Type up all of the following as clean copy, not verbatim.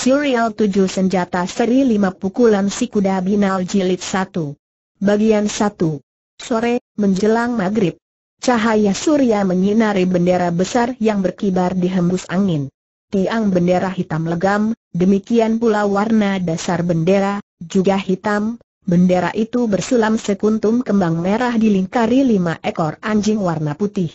Serial 7 Senjata Seri 5 Pukulan Si Kuda Binal Jilid 1. Bagian 1. Sore, menjelang maghrib. Cahaya surya menyinari bendera besar yang berkibar di hembus angin. Tiang bendera hitam legam, demikian pula warna dasar bendera, juga hitam. Bendera itu bersulam sekuntum kembang merah dilingkari 5 ekor anjing warna putih.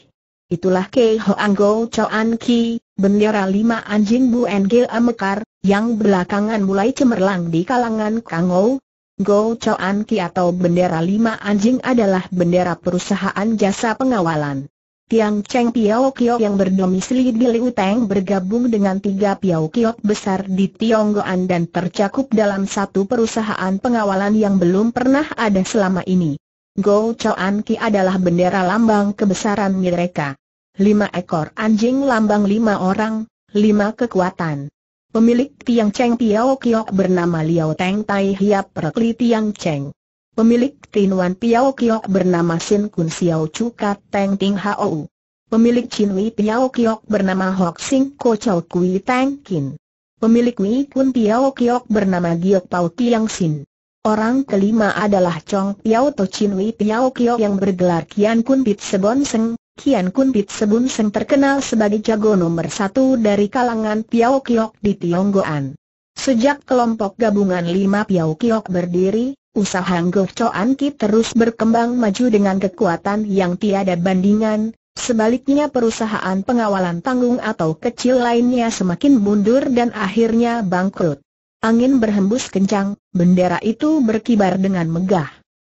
Itulah Ke Hoa Ngo Chau An Ki, bendera 5 anjing Buengil A Mekar, yang belakangan mulai cemerlang di kalangan Kang Ouw. Ngo Chau An Ki atau bendera 5 anjing adalah bendera perusahaan jasa pengawalan. Tiang Cheng Piao Kioh yang berdomisili di Liuteng bergabung dengan 3 Piao Kiok besar di Tiongkokan dan tercakup dalam satu perusahaan pengawalan yang belum pernah ada selama ini. Ngo Chau An Ki adalah bendera lambang kebesaran mereka. 5 ekor anjing lambang 5 orang, 5 kekuatan. Pemilik Tiang Cheng Piao Kioh bernama Liao Tang Tai Hiap Rekli Tiang Cheng. Pemilik Tin Wan Piao Kioh bernama Sin Kun Siao Cukat Teng Ting Hou. Pemilik Chin Wei Piao Kioh bernama Hok Sing Kocau Kui Teng Kin. Pemilik Wei Kun Piao Kioh bernama Gio Pau Tiang Sin. Orang kelima adalah Chong Piao Tou Chin Wei Piao Kioh yang bergelar Kian Kun Pit Sebun Seng. Kian Kun Pit Sebun Seng terkenal sebagai jago nomor 1 dari kalangan Piao Kiok di Tionggoan. Sejak kelompok gabungan 5 Piao Kiok berdiri, usaha Ngo Chau An Ki terus berkembang maju dengan kekuatan yang tiada bandingan. Sebaliknya perusahaan pengawalan tanggung atau kecil lainnya semakin mundur dan akhirnya bangkrut. Angin berhembus kencang, bendera itu berkibar dengan megah.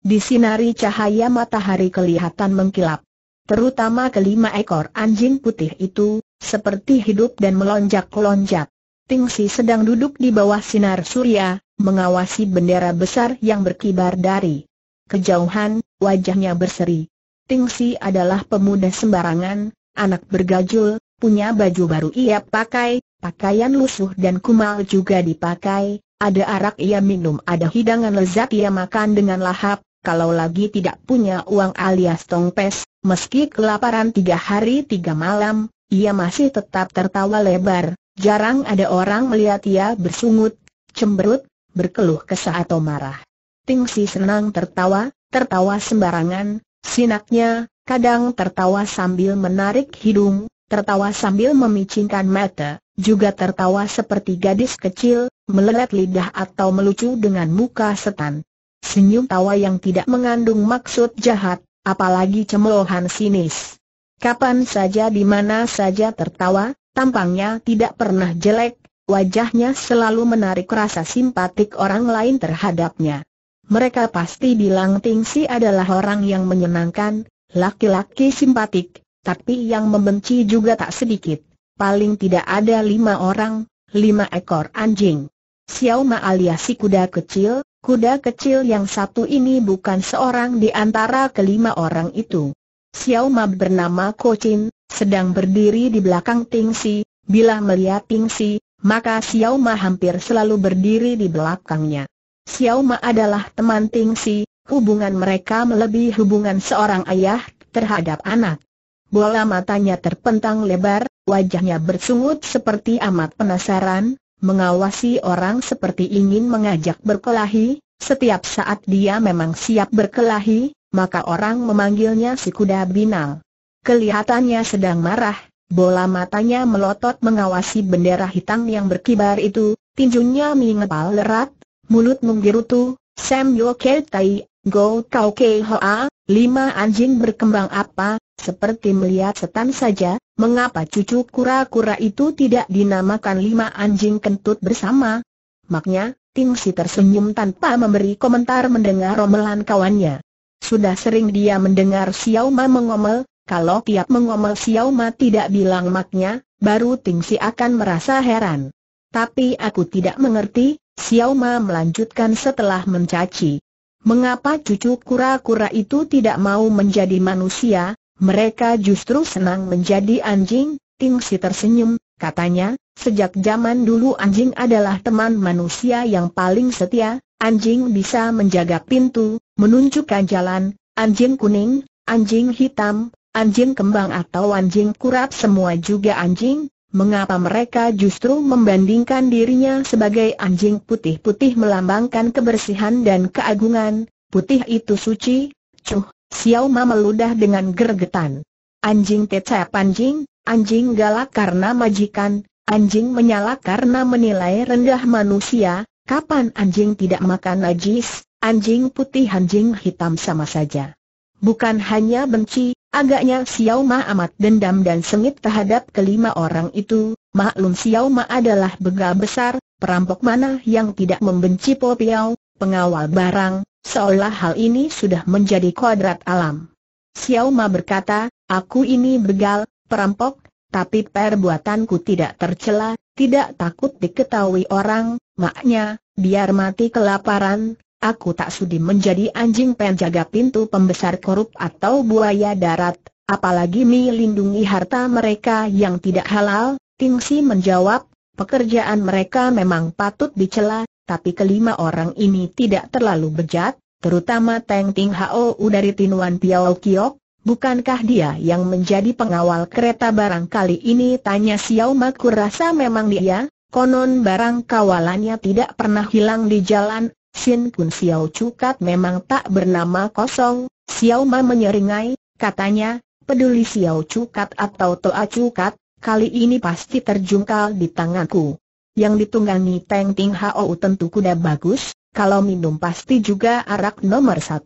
Disinari cahaya matahari kelihatan mengkilap. Terutama kelima ekor anjing putih itu, seperti hidup dan melonjak-lonjak. Ting Si sedang duduk di bawah sinar surya, mengawasi bendera besar yang berkibar dari kejauhan, wajahnya berseri. Ting Si adalah pemuda sembarangan, anak bergajul, punya baju baru ia pakai, pakaian lusuh dan kumal juga dipakai, ada arak ia minum, ada hidangan lezat ia makan dengan lahap. Kalau lagi tidak punya uang alias tongpes, meski kelaparan 3 hari 3 malam, ia masih tetap tertawa lebar. Jarang ada orang melihat ia bersungut, cemberut, berkeluh kesah atau marah. Ting Si senang tertawa, tertawa sembarangan, sinaknya, kadang tertawa sambil menarik hidung, tertawa sambil memicingkan mata, juga tertawa seperti gadis kecil, melelet lidah atau melucu dengan muka setan. Senyum tawa yang tidak mengandung maksud jahat, apalagi cemoohan sinis. Kapan saja di mana saja tertawa, tampangnya tidak pernah jelek, wajahnya selalu menarik rasa simpatik orang lain terhadapnya. Mereka pasti bilang Ting Si adalah orang yang menyenangkan, laki-laki simpatik, tapi yang membenci juga tak sedikit. Paling tidak ada 5 orang, 5 ekor anjing. Xiao Ma alias si kuda kecil. Kuda kecil yang satu ini bukan seorang di antara kelima orang itu. Xiao Ma bernama Kocin, sedang berdiri di belakang Ting Si. Bila melihat Ting Si, maka Xiao Ma hampir selalu berdiri di belakangnya. Xiao Ma adalah teman Ting Si, hubungan mereka melebihi hubungan seorang ayah terhadap anak. Bola matanya terpentang lebar, wajahnya bersungut seperti amat penasaran. Mengawasi orang seperti ingin mengajak berkelahi. Setiap saat dia memang siap berkelahi, maka orang memanggilnya si kuda binal. Kelihatannya sedang marah, bola matanya melotot mengawasi bendera hitam yang berkibar itu. Tinjunya mengepal erat, mulut menggerutu. Sam yo ke tai, go kau ke hoa, 5 anjing berkembang apa, seperti melihat setan saja. Mengapa cucu kura-kura itu tidak dinamakan 5 anjing kentut bersama? Maknya, Ting Si tersenyum tanpa memberi komentar mendengar romelan kawannya. Sudah sering dia mendengar Xiao Ma mengomel. Kalau tiap mengomel Xiao Ma tidak bilang maknya, baru Ting Si akan merasa heran. Tapi aku tidak mengerti, Xiao Ma melanjutkan setelah mencaci. Mengapa cucu kura-kura itu tidak mau menjadi manusia? Mereka justru senang menjadi anjing. Ting Si tersenyum, katanya, sejak zaman dulu anjing adalah teman manusia yang paling setia. Anjing bisa menjaga pintu, menunjukkan jalan. Anjing kuning, anjing hitam, anjing kembang atau anjing kurap semua juga anjing. mengapa mereka justru membandingkan dirinya sebagai anjing putih-putih melambangkan kebersihan dan keagungan, putih itu suci? Cuh, Xiao Ma meludah dengan gergetan. Anjing tecap anjing, anjing galak karena majikan, anjing menyala karena menilai rendah manusia, kapan anjing tidak makan najis, anjing putih anjing hitam sama saja. Bukan hanya benci, agaknya Xiao Ma amat dendam dan sengit terhadap kelima orang itu. Maklum Xiao Ma adalah begal besar, perampok mana yang tidak membenci Po Piao, pengawal barang, seolah hal ini sudah menjadi kodrat alam. Xiao Ma berkata, aku ini begal, perampok, tapi perbuatanku tidak tercela, tidak takut diketahui orang, maknya, biar mati kelaparan. Aku tak sudi menjadi anjing penjaga pintu pembesar korup atau buaya darat, apalagi melindungi harta mereka yang tidak halal. Ting Si menjawab, pekerjaan mereka memang patut dicela, tapi kelima orang ini tidak terlalu bejat, terutama Teng Ting Hou dari Tin Wan Piao Kioh. Bukankah dia yang menjadi pengawal kereta barang kali ini? Tanya Xiao Ma, kurasa memang dia. Konon barang kawalannya tidak pernah hilang di jalan. Sin Kun Siao Cukat memang tak bernama kosong. Xiao Ma menyeringai, katanya, peduli Siao Cukat atau Toa Cukat, kali ini pasti terjungkal di tanganku. Yang ditunggangi Teng Ting Hou tentu kuda bagus, kalau minum pasti juga arak nomor 1.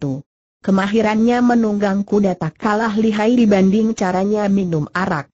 Kemahirannya menunggang kuda tak kalah lihai dibanding caranya minum arak.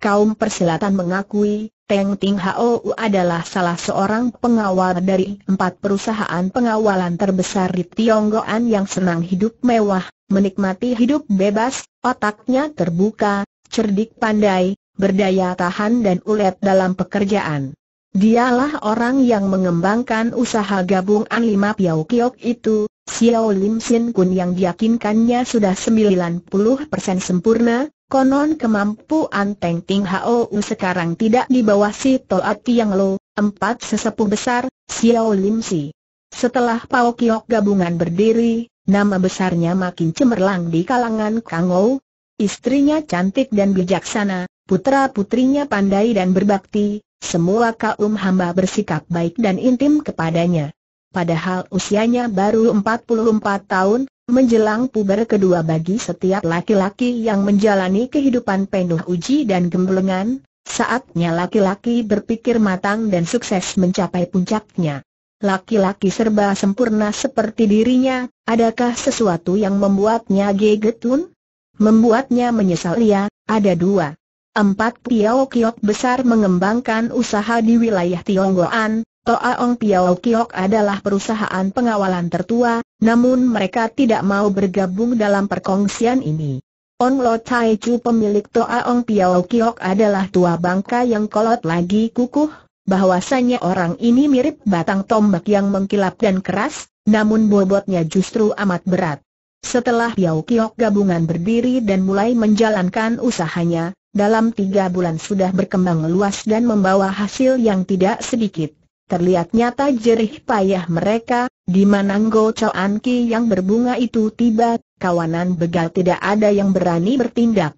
Kaum persilatan mengakui Teng Ting Hou adalah salah seorang pengawal dari 4 perusahaan pengawalan terbesar di Tiongkokan yang senang hidup mewah, menikmati hidup bebas, otaknya terbuka, cerdik pandai, berdaya tahan dan ulet dalam pekerjaan. Dialah orang yang mengembangkan usaha gabungan 5 Piao Kiok itu, Xiao Lim Sen Kun, yang diyakinkannya sudah 90% sempurna. Konon kemampuan Teng Ting Hou sekarang tidak di bawah si Toa Tiang Lo, 4 sesepuh besar, Xiao Lim Si. Setelah Pao Kiok gabungan berdiri, nama besarnya makin cemerlang di kalangan Kang Ouw. Istrinya cantik dan bijaksana, putra-putrinya pandai dan berbakti, semua kaum hamba bersikap baik dan intim kepadanya. Padahal usianya baru 44 tahun, menjelang puber kedua bagi setiap laki-laki yang menjalani kehidupan penuh uji dan gemblengan, saatnya laki-laki berpikir matang dan sukses mencapai puncaknya. Laki-laki serba sempurna seperti dirinya, adakah sesuatu yang membuatnya gegetun? Membuatnya menyesal ya, ada 2. 4 Piao Kiok besar mengembangkan usaha di wilayah Tiongkokan. Toaong Piao Kiok adalah perusahaan pengawalan tertua, namun mereka tidak mau bergabung dalam perkongsian ini. Ong Lo Taichu pemilik Toaong Piao Kiok adalah tua bangka yang kolot lagi kukuh, bahwasanya orang ini mirip batang tombak yang mengkilap dan keras, namun bobotnya justru amat berat. Setelah Piao Kiok gabungan berdiri dan mulai menjalankan usahanya, dalam 3 bulan sudah berkembang luas dan membawa hasil yang tidak sedikit. Terlihat nyata jerih payah mereka, di mana Ngo Chau An Ki yang berbunga itu tiba, kawanan begal tidak ada yang berani bertindak.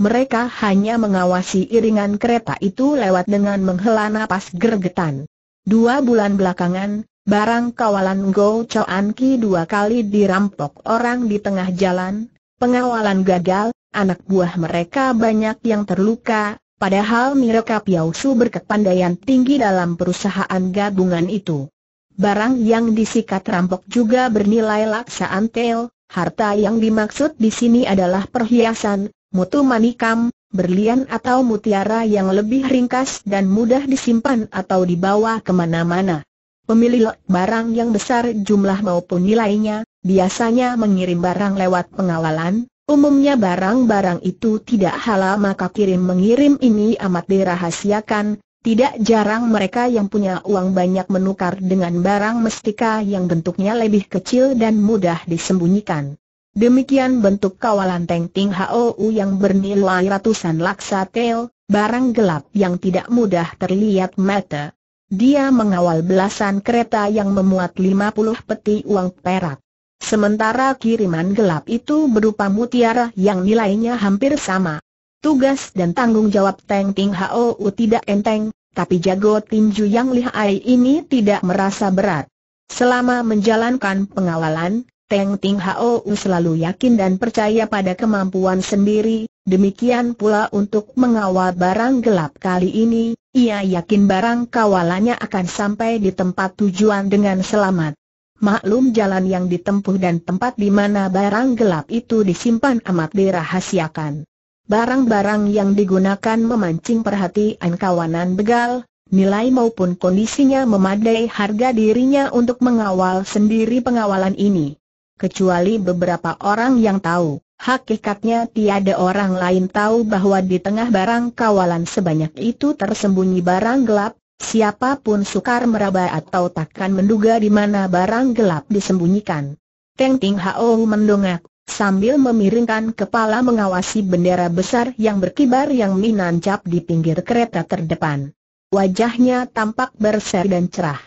Mereka hanya mengawasi iringan kereta itu lewat dengan menghela napas gergetan. 2 bulan belakangan, barang kawalan Ngo Chau An Ki 2 kali dirampok orang di tengah jalan, pengawalan gagal, anak buah mereka banyak yang terluka. Padahal mereka Piao Su berkepandaian tinggi dalam perusahaan gabungan itu. Barang yang disikat rampok juga bernilai laksaan tel. Harta yang dimaksud di sini adalah perhiasan, mutu manikam, berlian atau mutiara yang lebih ringkas dan mudah disimpan atau dibawa kemana-mana. Pemilik barang yang besar jumlah maupun nilainya, biasanya mengirim barang lewat pengawalan. Umumnya barang-barang itu tidak halal, maka kirim-mengirim ini amat dirahasiakan. Tidak jarang mereka yang punya uang banyak menukar dengan barang mestika yang bentuknya lebih kecil dan mudah disembunyikan. Demikian bentuk kawalan Teng Ting Hou yang bernilai ratusan laksa tel, barang gelap yang tidak mudah terlihat mata. Dia mengawal belasan kereta yang memuat 50 peti uang perak. Sementara kiriman gelap itu berupa mutiara yang nilainya hampir sama. Tugas dan tanggung jawab Teng Ting Hou tidak enteng, tapi jago tinju yang lihai ini tidak merasa berat. Selama menjalankan pengawalan, Teng Ting Hou selalu yakin dan percaya pada kemampuan sendiri, demikian pula untuk mengawal barang gelap kali ini, ia yakin barang kawalannya akan sampai di tempat tujuan dengan selamat. Maklum jalan yang ditempuh dan tempat di mana barang gelap itu disimpan amat dirahasiakan. Barang-barang yang digunakan memancing perhatian kawanan begal, nilai maupun kondisinya memadai harga dirinya untuk mengawal sendiri pengawalan ini. Kecuali beberapa orang yang tahu, hakikatnya tiada orang lain tahu bahwa di tengah barang kawalan sebanyak itu tersembunyi barang gelap, siapapun sukar meraba atau takkan menduga di mana barang gelap disembunyikan. Teng Ting Hou mendongak, sambil memiringkan kepala mengawasi bendera besar yang berkibar yang menancap di pinggir kereta terdepan. Wajahnya tampak berseri dan cerah.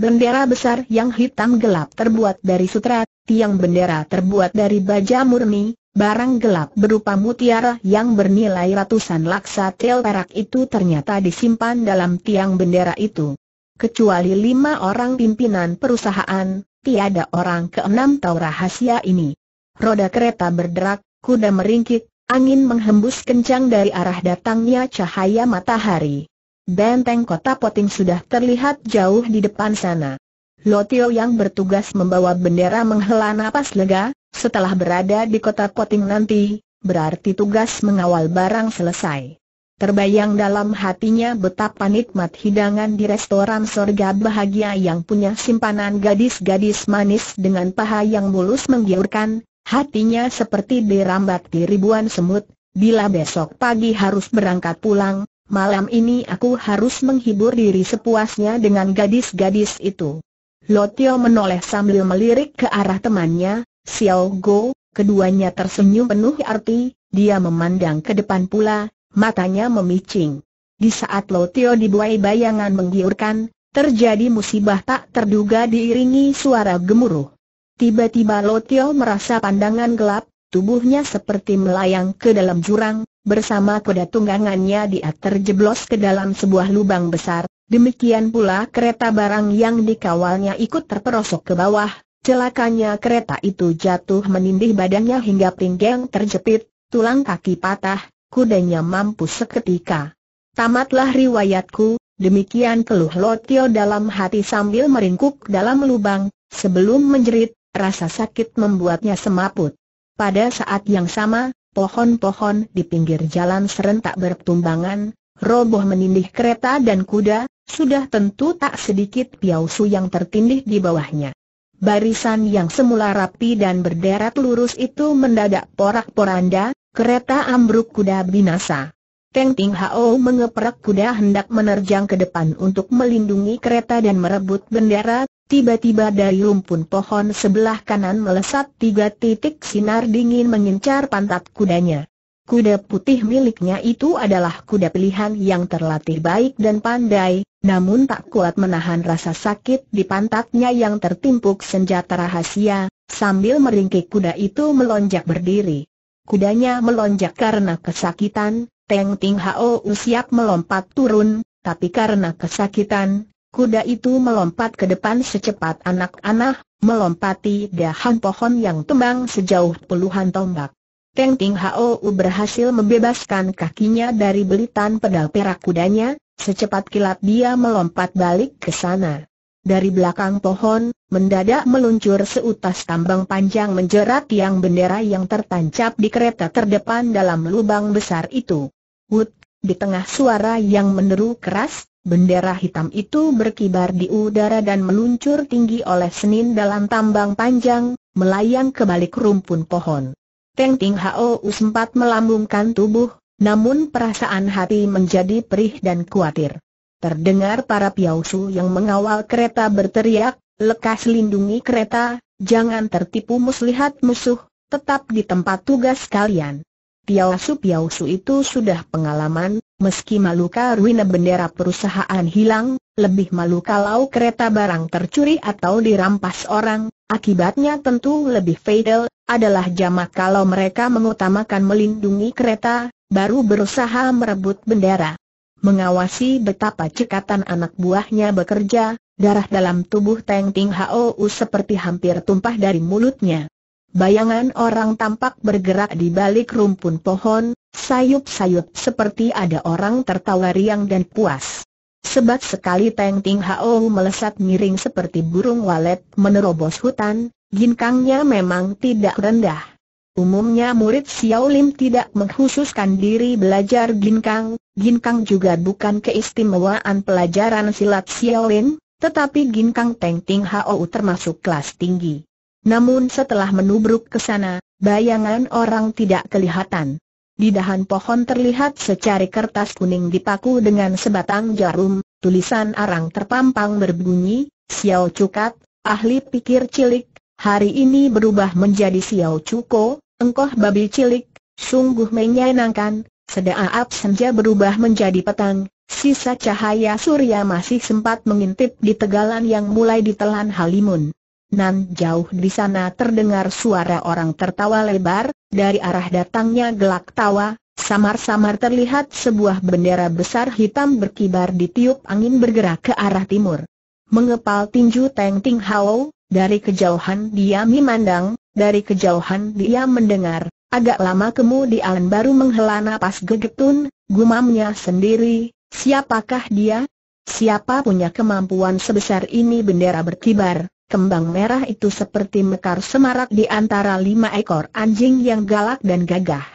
Bendera besar yang hitam gelap terbuat dari sutra, tiang bendera terbuat dari baja murni, barang gelap berupa mutiara yang bernilai ratusan laksa tel perak itu ternyata disimpan dalam tiang bendera itu. Kecuali 5 orang pimpinan perusahaan, tiada orang keenam tahu rahasia ini. Roda kereta berderak, kuda meringkik, angin menghembus kencang dari arah datangnya cahaya matahari. Benteng Kota Poting sudah terlihat jauh di depan sana. Lotio yang bertugas membawa bendera menghela napas lega, setelah berada di Kota Poting nanti, berarti tugas mengawal barang selesai. Terbayang dalam hatinya betapa nikmat hidangan di restoran surga bahagia yang punya simpanan gadis-gadis manis dengan paha yang mulus menggiurkan, hatinya seperti dirambat di ribuan semut, bila besok pagi harus berangkat pulang. Malam ini aku harus menghibur diri sepuasnya dengan gadis-gadis itu. Lotio menoleh sambil melirik ke arah temannya, Xiao Go. Keduanya tersenyum penuh arti, dia memandang ke depan pula, matanya memicing. Di saat Lotio dibuai bayangan menggiurkan, terjadi musibah tak terduga diiringi suara gemuruh. Tiba-tiba Lotio merasa pandangan gelap, tubuhnya seperti melayang ke dalam jurang. Bersama kuda tunggangannya dia terjeblos ke dalam sebuah lubang besar, demikian pula kereta barang yang dikawalnya ikut terperosok ke bawah, celakanya kereta itu jatuh menindih badannya hingga pinggang terjepit, tulang kaki patah, kudanya mampus seketika. Tamatlah riwayatku, demikian keluh Lotio dalam hati sambil meringkuk dalam lubang, sebelum menjerit, rasa sakit membuatnya semaput. Pada saat yang sama, pohon-pohon di pinggir jalan serentak bertumbangan, roboh menindih kereta dan kuda, sudah tentu tak sedikit piausu yang tertindih di bawahnya. Barisan yang semula rapi dan berderet lurus itu mendadak porak-poranda, kereta ambruk kuda binasa. Teng Ting Hou mengeprek kuda hendak menerjang ke depan untuk melindungi kereta dan merebut bendera, tiba-tiba dari rumpun pohon sebelah kanan melesat 3 titik sinar dingin mengincar pantat kudanya. Kuda putih miliknya itu adalah kuda pilihan yang terlatih baik dan pandai, namun tak kuat menahan rasa sakit di pantatnya yang tertimpuk senjata rahasia, sambil meringkik kuda itu melonjak berdiri. Kudanya melonjak karena kesakitan, Teng Ting Hou siap melompat turun, tapi karena kesakitan, kuda itu melompat ke depan secepat anak-anak, melompati dahan pohon yang tumbang sejauh puluhan tombak. Teng Ting Hou berhasil membebaskan kakinya dari belitan pedal perak kudanya, secepat kilat dia melompat balik ke sana. Dari belakang pohon, mendadak meluncur seutas tambang panjang menjerat tiang bendera yang tertancap di kereta terdepan dalam lubang besar itu. Wut, di tengah suara yang menderu keras, bendera hitam itu berkibar di udara dan meluncur tinggi oleh senin dalam tambang panjang, melayang ke balik rumpun pohon. Teng Ting Hou sempat melambungkan tubuh, namun perasaan hati menjadi perih dan khawatir. Terdengar para piausu yang mengawal kereta berteriak, "Lekas lindungi kereta, jangan tertipu muslihat musuh, tetap di tempat tugas kalian." Piausu-piausu itu sudah pengalaman, meski malu karunia bendera perusahaan hilang, lebih malu kalau kereta barang tercuri atau dirampas orang, akibatnya tentu lebih fatal, adalah jamak kalau mereka mengutamakan melindungi kereta, baru berusaha merebut bendera. Mengawasi betapa cekatan anak buahnya bekerja, darah dalam tubuh Teng Ting Hou seperti hampir tumpah dari mulutnya. Bayangan orang tampak bergerak di balik rumpun pohon, sayup-sayup seperti ada orang tertawa riang dan puas. Sebat sekali Teng Ting Hou melesat miring seperti burung walet menerobos hutan, ginkangnya memang tidak rendah. Umumnya murid Syaulim tidak mengkhususkan diri belajar ginkang, ginkang juga bukan keistimewaan pelajaran silat Syaulim, tetapi ginkang Teng Ting Hou termasuk kelas tinggi. Namun setelah menubruk ke sana, bayangan orang tidak kelihatan. Di dahan pohon terlihat secari kertas kuning dipaku dengan sebatang jarum, tulisan arang terpampang berbunyi, Xiao Cukat, ahli pikir cilik, hari ini berubah menjadi Xiao Cuko, engkoh babi cilik, sungguh menyenangkan, sedaap senja berubah menjadi petang, sisa cahaya surya masih sempat mengintip di tegalan yang mulai ditelan halimun. Nan jauh di sana terdengar suara orang tertawa lebar, dari arah datangnya gelak tawa, samar-samar terlihat sebuah bendera besar hitam berkibar ditiup angin bergerak ke arah timur. Mengepal tinju Teng Ting Hou, dari kejauhan dia memandang, dari kejauhan dia mendengar, agak lama kemudian baru menghela napas gegetun, gumamnya sendiri, siapakah dia? Siapa punya kemampuan sebesar ini? Bendera berkibar kembang merah itu seperti mekar semarak di antara 5 ekor anjing yang galak dan gagah.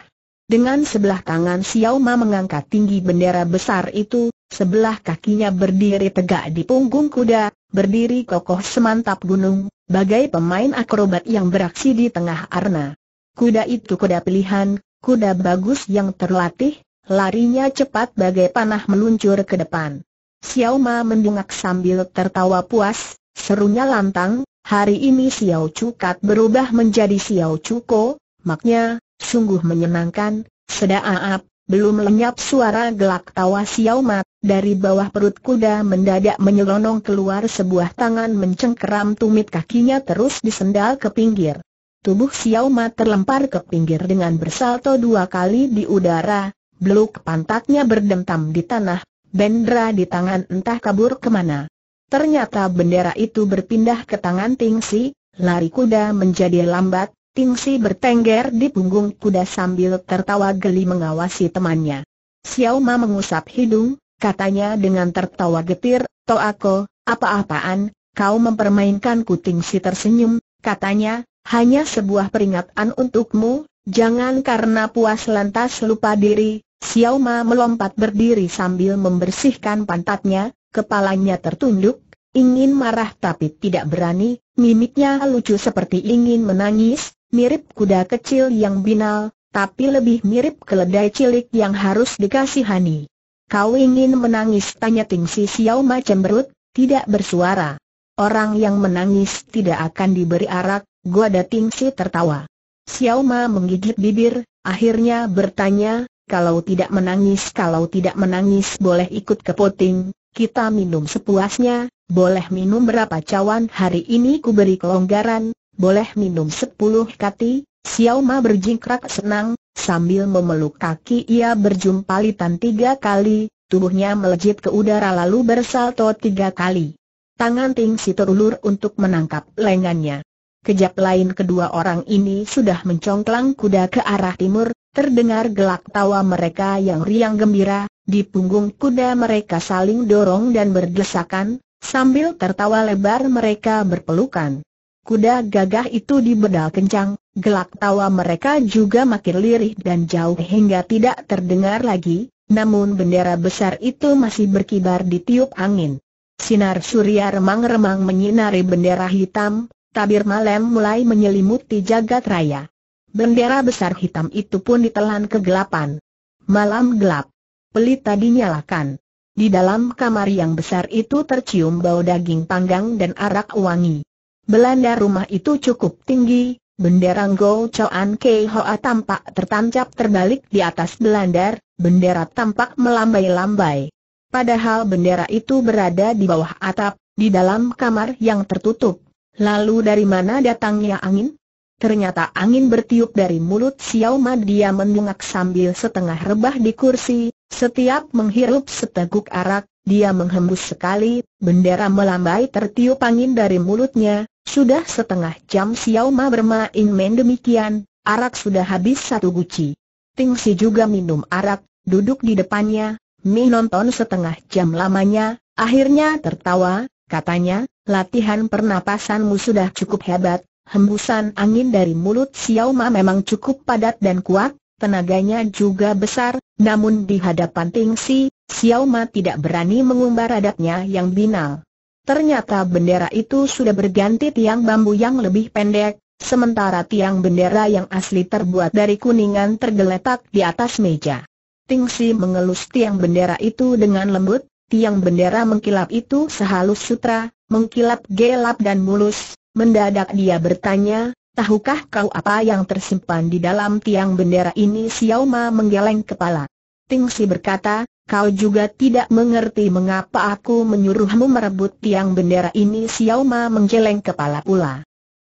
Dengan sebelah tangan Xiao Ma mengangkat tinggi bendera besar itu, sebelah kakinya berdiri tegak di punggung kuda, berdiri kokoh semantap gunung, bagai pemain akrobat yang beraksi di tengah arena. Kuda itu kuda pilihan, kuda bagus yang terlatih, larinya cepat bagai panah meluncur ke depan. Xiao Ma mendengak sambil tertawa puas. Serunya lantang, hari ini Xiao Cukat berubah menjadi Xiao Cuko, maknya, sungguh menyenangkan. Sedaap, belum lenyap suara gelak tawa Xiao Ma, dari bawah perut kuda mendadak menyelonong keluar sebuah tangan mencengkeram tumit, kakinya terus disendal ke pinggir. Tubuh Xiao Ma terlempar ke pinggir dengan bersalto 2 kali di udara, beluk pantatnya berdentam di tanah, bendera di tangan entah kabur kemana. Ternyata bendera itu berpindah ke tangan Ting Si, lari kuda menjadi lambat, Ting Si bertengger di punggung kuda sambil tertawa geli mengawasi temannya. Xiao Ma mengusap hidung, katanya dengan tertawa getir, Toako, apa-apaan, kau mempermainkanku? Ting Si tersenyum, katanya, hanya sebuah peringatan untukmu, jangan karena puas lantas lupa diri. Xiao Ma melompat berdiri sambil membersihkan pantatnya, kepalanya tertunduk, ingin marah tapi tidak berani, mimiknya lucu seperti ingin menangis, mirip kuda kecil yang binal, tapi lebih mirip keledai cilik yang harus dikasihani. Kau ingin menangis? Tanya Ting Si. Xiao Ma cemberut, tidak bersuara. Orang yang menangis tidak akan diberi arak, gua ada. Ting Si tertawa. Xiao Ma menggigit bibir, akhirnya bertanya, kalau tidak menangis boleh ikut ke Poting. Kita minum sepuasnya, boleh minum berapa cawan? Hari ini ku beri kelonggaran, boleh minum 10 kati. Xiao Ma berjingkrak senang, sambil memeluk kaki ia berjumpalitan 3 kali, tubuhnya melejit ke udara lalu bersalto 3 kali. Tangan Ting Si terulur untuk menangkap lengannya. Kejap lain kedua orang ini sudah mencongklang kuda ke arah timur, terdengar gelak tawa mereka yang riang gembira. Di punggung kuda mereka saling dorong dan berdesakan, sambil tertawa lebar mereka berpelukan. Kuda gagah itu dibedal kencang, gelak tawa mereka juga makin lirih dan jauh hingga tidak terdengar lagi, namun bendera besar itu masih berkibar ditiup angin. Sinar surya remang-remang menyinari bendera hitam, tabir malam mulai menyelimuti jagat raya. Bendera besar hitam itu pun ditelan kegelapan. Malam gelap. Pelita dinyalakan. Di dalam kamar yang besar itu tercium bau daging panggang dan arak wangi. Belanda rumah itu cukup tinggi, bendera Ngo Chau An Ki tampak tertancap terbalik di atas belandar, bendera tampak melambai-lambai. Padahal bendera itu berada di bawah atap, di dalam kamar yang tertutup. Lalu dari mana datangnya angin? Ternyata angin bertiup dari mulut Xiao Ma. Dia mendongak sambil setengah rebah di kursi. Setiap menghirup seteguk arak, dia menghembus sekali, bendera melambai tertiup angin dari mulutnya. Sudah setengah jam Xiao Ma bermain-main demikian, arak sudah habis satu guci. Ting Si juga minum arak, duduk di depannya, Mi nonton setengah jam lamanya, akhirnya tertawa, katanya, latihan pernapasanmu sudah cukup hebat. Hembusan angin dari mulut Xiao Ma memang cukup padat dan kuat, tenaganya juga besar, namun di hadapan Ting Si, Xiao Ma tidak berani mengumbar adatnya yang binal. Ternyata bendera itu sudah berganti tiang bambu yang lebih pendek, sementara tiang bendera yang asli terbuat dari kuningan tergeletak di atas meja. Ting Si mengelus tiang bendera itu dengan lembut, tiang bendera mengkilap itu sehalus sutra, mengkilap gelap dan mulus. Mendadak dia bertanya, tahukah kau apa yang tersimpan di dalam tiang bendera ini? Xiao Ma menggeleng kepala. Ting Si berkata, kau juga tidak mengerti mengapa aku menyuruhmu merebut tiang bendera ini. Xiao Ma menggeleng kepala pula.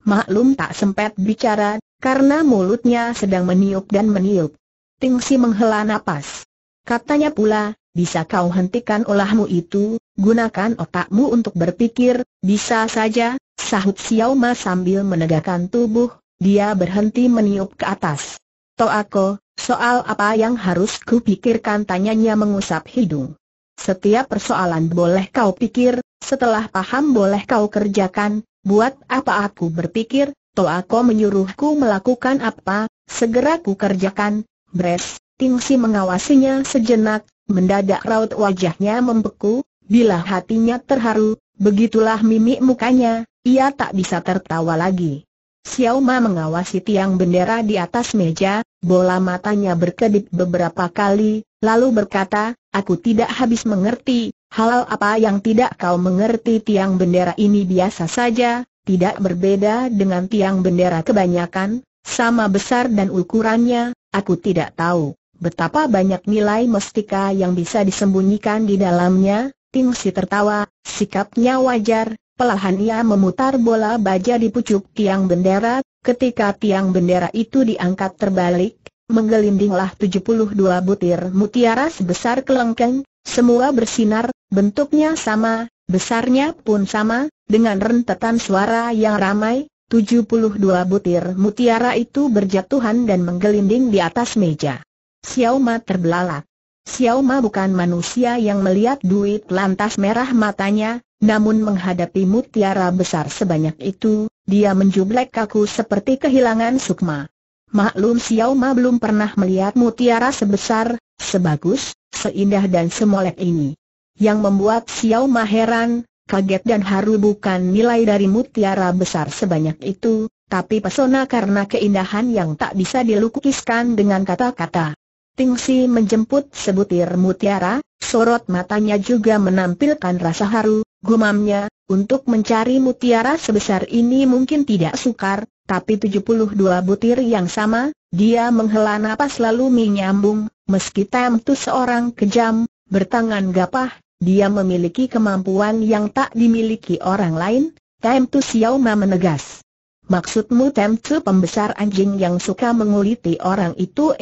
Maklum tak sempat bicara, karena mulutnya sedang meniup dan meniup. Ting Si menghela napas. Katanya pula, bisa kau hentikan olahmu itu, gunakan otakmu untuk berpikir, bisa saja. Sahut Xiao Ma sambil menegakkan tubuh, dia berhenti meniup ke atas. Toako, soal apa yang harus kupikirkan? Tanyanya mengusap hidung. Setiap persoalan boleh kau pikir, setelah paham boleh kau kerjakan. Buat apa aku berpikir? Toako menyuruhku melakukan apa, segera ku kerjakan. Bres. Ting Si mengawasinya sejenak, mendadak raut wajahnya membeku, bila hatinya terharu, begitulah mimik mukanya. Ia tak bisa tertawa lagi. Xiao Ma mengawasi tiang bendera di atas meja, bola matanya berkedip beberapa kali, lalu berkata, aku tidak habis mengerti, hal apa yang tidak kau mengerti? Tiang bendera ini biasa saja, tidak berbeda dengan tiang bendera kebanyakan, sama besar dan ukurannya, aku tidak tahu betapa banyak nilai mestika yang bisa disembunyikan di dalamnya. Ting Si tertawa, sikapnya wajar. Perlahan ia memutar bola baja di pucuk tiang bendera, ketika tiang bendera itu diangkat terbalik, menggelindinglah 72 butir mutiara sebesar kelengkeng, semua bersinar, bentuknya sama, besarnya pun sama, dengan rentetan suara yang ramai, 72 butir mutiara itu berjatuhan dan menggelinding di atas meja. Xiao Ma terbelalak. Xiao Ma bukan manusia yang melihat duit lantas merah matanya, namun menghadapi mutiara besar sebanyak itu, dia menjublek kaku seperti kehilangan sukma. Maklum Xiao Ma belum pernah melihat mutiara sebesar, sebagus, seindah dan semolek ini. Yang membuat Xiao Ma heran, kaget dan haru bukan nilai dari mutiara besar sebanyak itu, tapi pesona karena keindahan yang tak bisa dilukiskan dengan kata-kata. Ting Si menjemput sebutir mutiara, sorot matanya juga menampilkan rasa haru, gumamnya, untuk mencari mutiara sebesar ini mungkin tidak sukar, tapi 72 butir yang sama, dia menghela napas lalu menyambung, meski Tem Tu seorang kejam, bertangan gapah, dia memiliki kemampuan yang tak dimiliki orang lain. Tem Tu Xiao Ma menegas. Maksudmu Tem Tu pembesar anjing yang suka menguliti orang itu?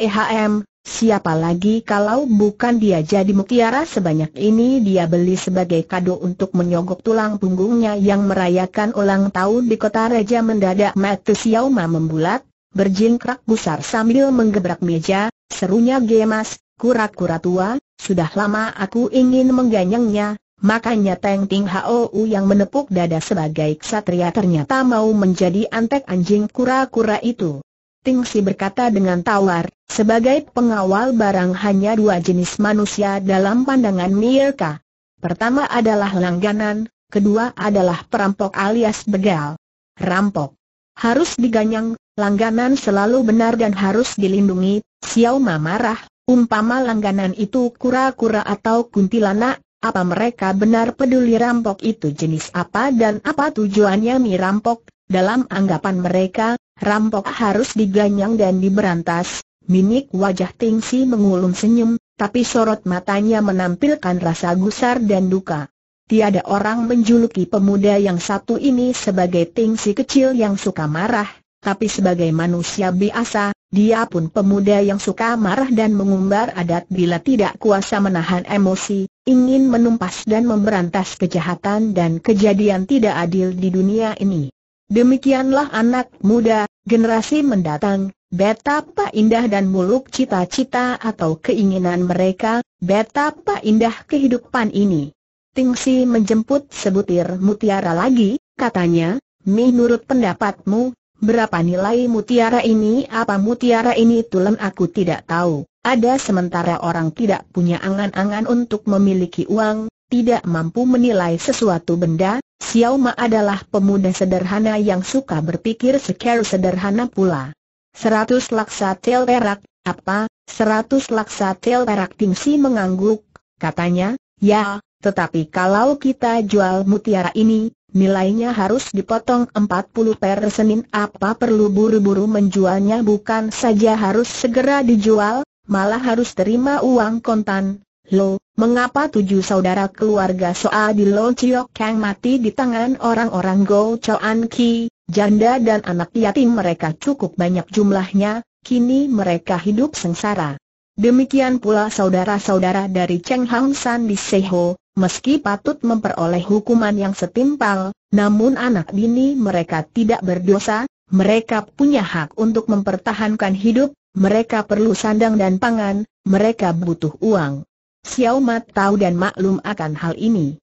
Siapa lagi kalau bukan dia? Jadi mutiara sebanyak ini dia beli sebagai kado untuk menyogok tulang punggungnya yang merayakan ulang tahun di kota raja. Mendadak mata Xiao Ma membulat, berjingkrak gusar sambil menggebrak meja, serunya gemas, kura-kura tua, sudah lama aku ingin mengganyangnya. Makanya Teng Ting Hou yang menepuk dada sebagai ksatria ternyata mau menjadi antek anjing kura-kura itu. Ting Si berkata dengan tawar, sebagai pengawal barang hanya dua jenis manusia dalam pandangan mereka. Pertama adalah langganan, kedua adalah perampok alias begal. Rampok harus diganyang, langganan selalu benar dan harus dilindungi. Xiao Ma marah, umpama langganan itu kura-kura atau kuntilanak, apa mereka benar peduli rampok itu jenis apa dan apa tujuannya merampok? Dalam anggapan mereka, rampok harus diganyang dan diberantas. Mimik wajah Ting Si mengulum senyum, tapi sorot matanya menampilkan rasa gusar dan duka. Tiada orang menjuluki pemuda yang satu ini sebagai Ting Si kecil yang suka marah, tapi sebagai manusia biasa, dia pun pemuda yang suka marah dan mengumbar adat bila tidak kuasa menahan emosi, ingin menumpas dan memberantas kejahatan dan kejadian tidak adil di dunia ini. Demikianlah anak muda, generasi mendatang, betapa indah dan muluk cita-cita atau keinginan mereka, betapa indah kehidupan ini. Ting Si menjemput sebutir mutiara lagi, katanya, "Menurut pendapatmu, berapa nilai mutiara ini?" "Apa mutiara ini tulen aku tidak tahu. Ada sementara orang tidak punya angan-angan untuk memiliki uang, tidak mampu menilai sesuatu benda." Xiao Ma adalah pemuda sederhana yang suka berpikir secara sederhana pula. 100 laksa tel perak, apa? 100 laksa tel perak? Ting Si mengangguk, katanya, "Ya, tetapi kalau kita jual mutiara ini, nilainya harus dipotong 40 persenin. Apa perlu buru-buru menjualnya? Bukan saja harus segera dijual, malah harus terima uang kontan. Loh, mengapa 7 saudara keluarga Soa di Lon Chio Kang mati di tangan orang-orang Ngo Chau An Ki? Janda dan anak yatim mereka cukup banyak jumlahnya, kini mereka hidup sengsara. Demikian pula saudara-saudara dari Cheng Hang San di Sei Ho. Meski patut memperoleh hukuman yang setimpal, namun anak bini mereka tidak berdosa, mereka punya hak untuk mempertahankan hidup, mereka perlu sandang dan pangan, mereka butuh uang." Xiao Ma tahu dan maklum akan hal ini.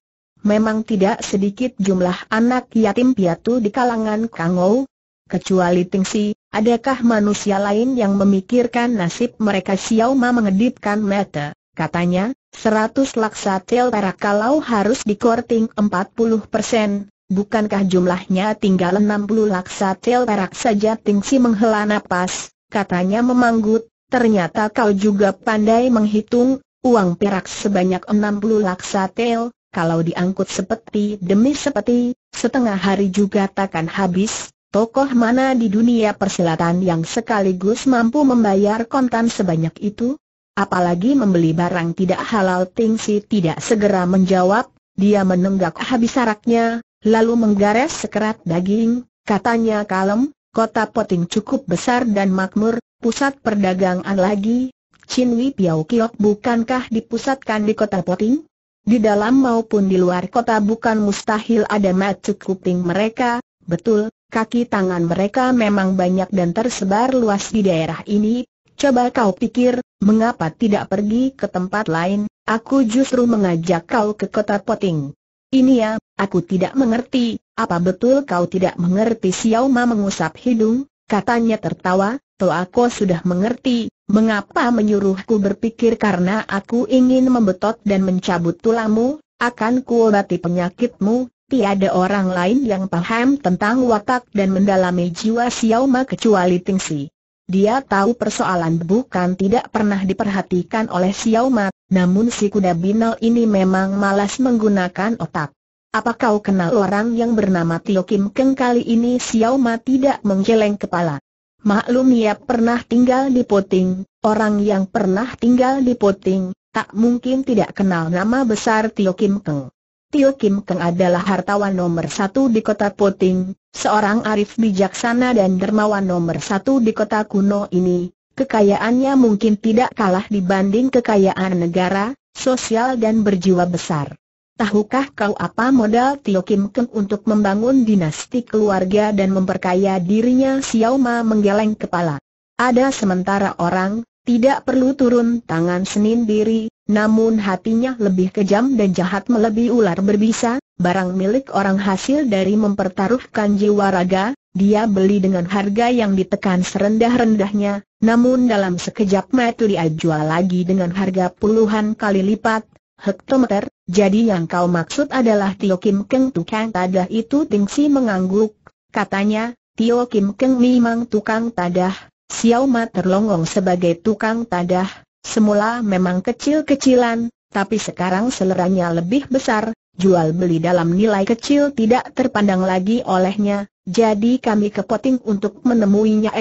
Memang tidak sedikit jumlah anak yatim piatu di kalangan Kang Ouw. Kecuali Ting Si, adakah manusia lain yang memikirkan nasib mereka? Xiao Ma mengedipkan mata, katanya, 100 laksa tel perak kalau harus dikorting 40%, bukankah jumlahnya tinggal 60 laksa tel perak saja? Ting Si menghela napas, katanya memanggut, "Ternyata kau juga pandai menghitung. Uang perak sebanyak 60 laksa tel, kalau diangkut seperti demi seperti, setengah hari juga takkan habis. Tokoh mana di dunia persilatan yang sekaligus mampu membayar kontan sebanyak itu? Apalagi membeli barang tidak halal." Ting Si tidak segera menjawab, dia menenggak habis araknya, lalu menggares sekerat daging, katanya kalem, "Kota Poting cukup besar dan makmur, pusat perdagangan lagi. Chin Wei Piao Kiok bukankah dipusatkan di Kota Poting? Di dalam maupun di luar kota bukan mustahil ada mata kuping mereka." "Betul, kaki tangan mereka memang banyak dan tersebar luas di daerah ini. Coba kau pikir, mengapa tidak pergi ke tempat lain? Aku justru mengajak kau ke Kota Poting." "Ini ya, aku tidak mengerti." "Apa betul kau tidak mengerti?" Xiao Ma mengusap hidung, katanya tertawa, "Toh aku sudah mengerti. Mengapa menyuruhku berpikir? Karena aku ingin membetot dan mencabut tulangmu, akan kuobati penyakitmu." Tiada orang lain yang paham tentang watak dan mendalami jiwa Xiao Ma kecuali Ting Si. Dia tahu persoalan bukan tidak pernah diperhatikan oleh Xiao Ma, namun si kuda binal ini memang malas menggunakan otak. "Apa kau kenal orang yang bernama Tio Kim Keng?" Kali ini Xiao Ma tidak menggeleng kepala. Maklum ia pernah tinggal di Poting, orang yang pernah tinggal di Poting, tak mungkin tidak kenal nama besar Tio Kim Keng. Tio Kim Keng adalah hartawan nomor 1 di Kota Poting, seorang arif bijaksana dan dermawan nomor 1 di kota kuno ini. Kekayaannya mungkin tidak kalah dibanding kekayaan negara, sosial dan berjiwa besar. Tahukah kau apa modal Tio Kim Keng untuk membangun dinasti keluarga dan memperkaya dirinya? Xiao Ma menggeleng kepala. Ada sementara orang, tidak perlu turun tangan sendiri, namun hatinya lebih kejam dan jahat melebihi ular berbisa. Barang milik orang hasil dari mempertaruhkan jiwa raga, dia beli dengan harga yang ditekan serendah-rendahnya, namun dalam sekejap mata dia jual lagi dengan harga puluhan kali lipat. "Hektometer, jadi yang kau maksud adalah Tio Kim Keng tukang tadah itu?" Ting Si mengangguk, katanya, "Tio Kim Keng memang tukang tadah." Xiao Ma terlonggong. Sebagai tukang tadah, semula memang kecil-kecilan, tapi sekarang seleranya lebih besar. Jual beli dalam nilai kecil tidak terpandang lagi olehnya. "Jadi kami ke Poting untuk menemuinya?"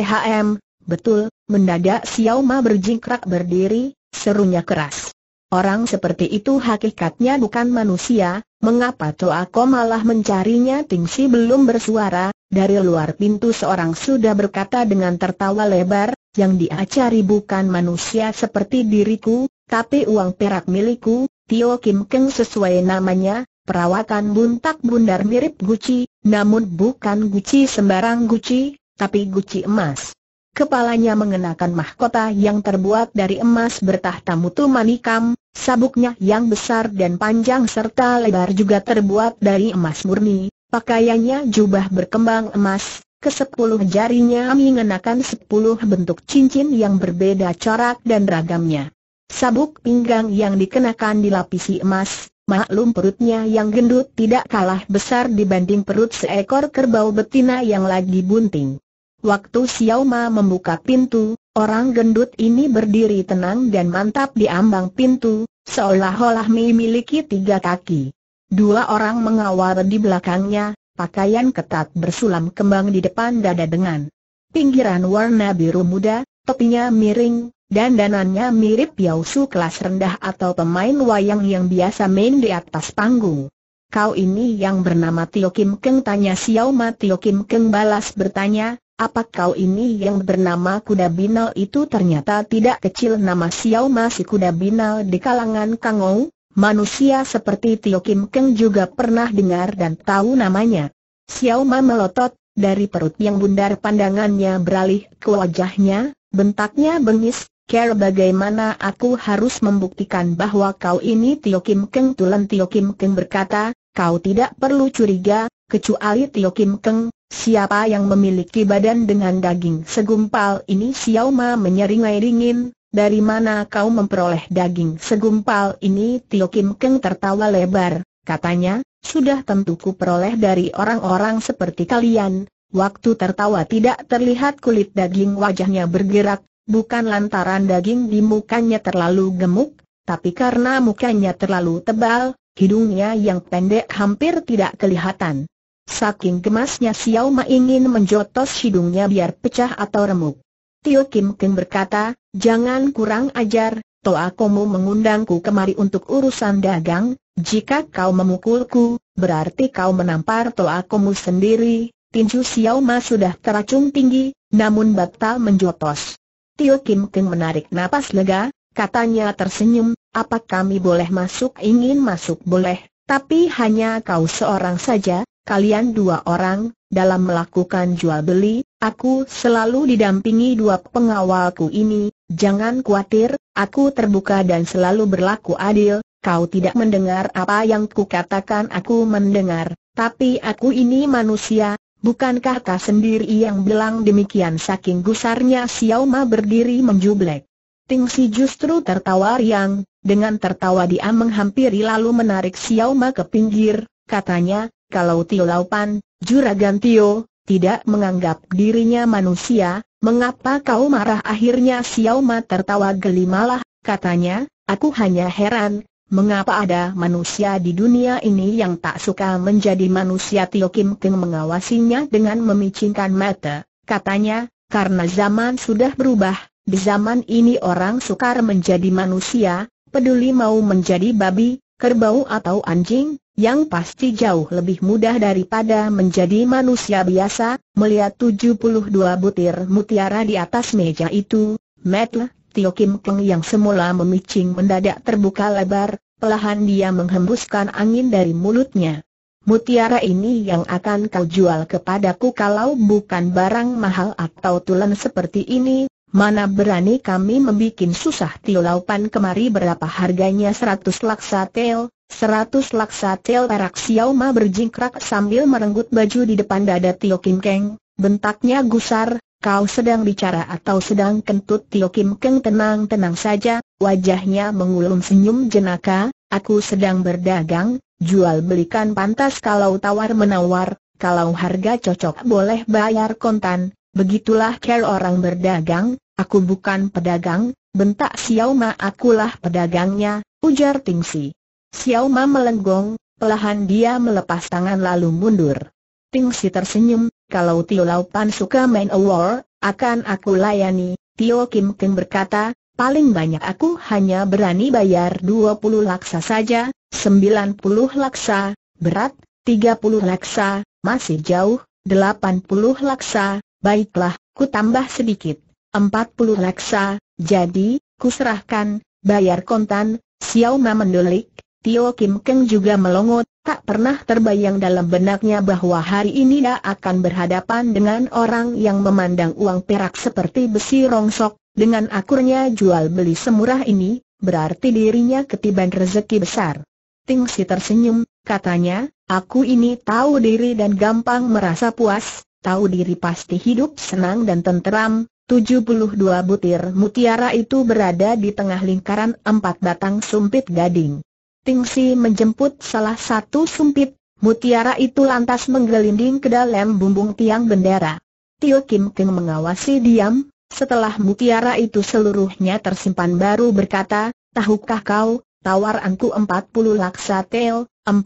"Betul." Mendadak Xiao Ma berjingkrak berdiri, serunya keras. "Orang seperti itu hakikatnya bukan manusia, mengapa toh aku malah mencarinya?" Ting Si belum bersuara, Dari luar pintu seorang sudah berkata dengan tertawa lebar, yang dia cari bukan manusia seperti diriku, tapi uang perak milikku, Tio Kim Keng sesuai namanya, perawakan buntak bundar mirip guci, namun bukan guci sembarang guci, tapi guci emas. Kepalanya mengenakan mahkota yang terbuat dari emas bertahta mutu manikam, sabuknya yang besar dan panjang serta lebar juga terbuat dari emas murni. Pakaiannya jubah berkembang emas, ke 10 jarinya mengenakan 10 bentuk cincin yang berbeda corak dan ragamnya. Sabuk pinggang yang dikenakan dilapisi emas, maklum perutnya yang gendut tidak kalah besar dibanding perut seekor kerbau betina yang lagi bunting. Waktu Xiao Ma membuka pintu, orang gendut ini berdiri tenang dan mantap di ambang pintu, seolah-olah memiliki 3 kaki. 2 orang mengawal di belakangnya, pakaian ketat bersulam kembang di depan dada dengan pinggiran warna biru muda, topinya miring, dan danannya mirip Piausu kelas rendah atau pemain wayang yang biasa main di atas panggung. Kau ini yang bernama Tio Kim Keng, tanya Xiao Ma. Tio Kim Keng balas bertanya, apa kau ini yang bernama kuda binal itu? Ternyata tidak kecil nama Xiao Ma si kuda binal di kalangan Kang Ouw. Manusia seperti Tio Kim Keng juga pernah dengar dan tahu namanya. Xiao Ma melotot, dari perut yang bundar pandangannya beralih ke wajahnya, bentaknya bengis, "Kera bagaimana aku harus membuktikan bahwa kau ini Tio Kim Keng?" Tulen Tio Kim Keng berkata, "Kau tidak perlu curiga, kecuali Tio Kim Keng, siapa yang memiliki badan dengan daging segumpal ini?" Xiao Ma menyeringai dingin. "Dari mana kau memperoleh daging segumpal ini?" Tio Kim Keng tertawa lebar, katanya, "Sudah tentu ku peroleh dari orang-orang seperti kalian." Waktu tertawa tidak terlihat kulit daging wajahnya bergerak, bukan lantaran daging di mukanya terlalu gemuk, tapi karena mukanya terlalu tebal, hidungnya yang pendek hampir tidak kelihatan. Saking gemasnya Xiao Ma ingin menjotos hidungnya biar pecah atau remuk. Tio Kim Keng berkata, "Jangan kurang ajar, Toa Komu mengundangku kemari untuk urusan dagang, jika kau memukulku, berarti kau menampar Toa Komu sendiri." Tinju Xiao Ma sudah teracung tinggi, namun batal menjotos. Tio Kim Keng menarik napas lega, katanya tersenyum, "Apa kami boleh masuk?" "Ingin masuk boleh, tapi hanya kau seorang saja. Kalian 2 orang, dalam melakukan jual beli, aku selalu didampingi 2 pengawalku ini. Jangan khawatir, aku terbuka dan selalu berlaku adil. Kau tidak mendengar apa yang kukatakan?" "Aku mendengar, tapi aku ini manusia, bukankah kau sendiri yang bilang demikian?" Saking gusarnya Xiao Ma berdiri menjublek. Ting Si justru tertawa riang, dengan tertawa dia menghampiri lalu menarik Xiao Ma ke pinggir, katanya, "Kalau Tio Laupan, Juragan Tio, tidak menganggap dirinya manusia, mengapa kau marah?" Akhirnya Xiao Ma tertawa geli malah, katanya, "Aku hanya heran, mengapa ada manusia di dunia ini yang tak suka menjadi manusia?" Tio Kim Keng mengawasinya dengan memicingkan mata, katanya, "Karena zaman sudah berubah, di zaman ini orang sukar menjadi manusia, peduli mau menjadi babi, kerbau atau anjing, yang pasti jauh lebih mudah daripada menjadi manusia biasa." Melihat 72 butir mutiara di atas meja itu, mata Tio Kim Keng yang semula memicing mendadak terbuka lebar, perlahan dia menghembuskan angin dari mulutnya. "Mutiara ini yang akan kau jual kepadaku? Kalau bukan barang mahal atau tulen seperti ini, mana berani kami membikin susah Tio Laupan?" "Kemari, berapa harganya?" 100 laksa tel. 100 laksa tel perak. Xiao Ma berjingkrak sambil merenggut baju di depan dada Tio Kim Keng, bentaknya gusar, "Kau sedang bicara atau sedang kentut?" Tio Kim Keng tenang-tenang saja, wajahnya mengulum senyum jenaka, "Aku sedang berdagang, jual belikan pantas. Kalau tawar-menawar, kalau harga cocok boleh bayar kontan, begitulah cara orang berdagang." "Aku bukan pedagang," bentak Xiao Ma. "Akulah pedagangnya," ujar Ting Si. Xiao Ma melenggong, perlahan dia melepas tangan lalu mundur. Ting Si tersenyum, "Kalau Tio Laupan suka main awal, akan aku layani." Tio Kim Keng berkata, "Paling banyak aku hanya berani bayar 20 laksa saja, 90 laksa, berat, 30 laksa, masih jauh, 80 laksa, baiklah, ku tambah sedikit, 40 laksa, jadi, ku serahkan, bayar kontan. Xiao Ma mendelik, Tio Kim Keng juga melongot, tak pernah terbayang dalam benaknya bahwa hari ini dia akan berhadapan dengan orang yang memandang uang perak seperti besi rongsok, dengan akurnya jual beli semurah ini, berarti dirinya ketiban rezeki besar. Ting Si tersenyum, katanya, aku ini tahu diri dan gampang merasa puas, tahu diri pasti hidup senang dan tenteram. 72 butir mutiara itu berada di tengah lingkaran 4 batang sumpit gading. Ting Si menjemput salah satu sumpit, mutiara itu lantas menggelinding ke dalam bumbung tiang bendera. Tio Kim Keng mengawasi diam, setelah mutiara itu seluruhnya tersimpan baru berkata, tahukah kau, tawaranku 40 laksa tel, 40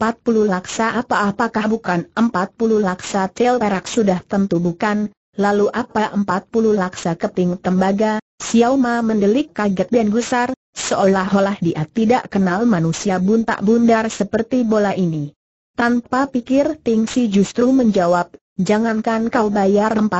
laksa apa-apakah bukan 40 laksa tel perak sudah tentu bukan. Lalu apa 40 laksa keping tembaga? Xiao Ma mendelik kaget dan gusar, seolah-olah dia tidak kenal manusia buntak-bundar seperti bola ini. Tanpa pikir Ting Si justru menjawab, jangankan kau bayar 40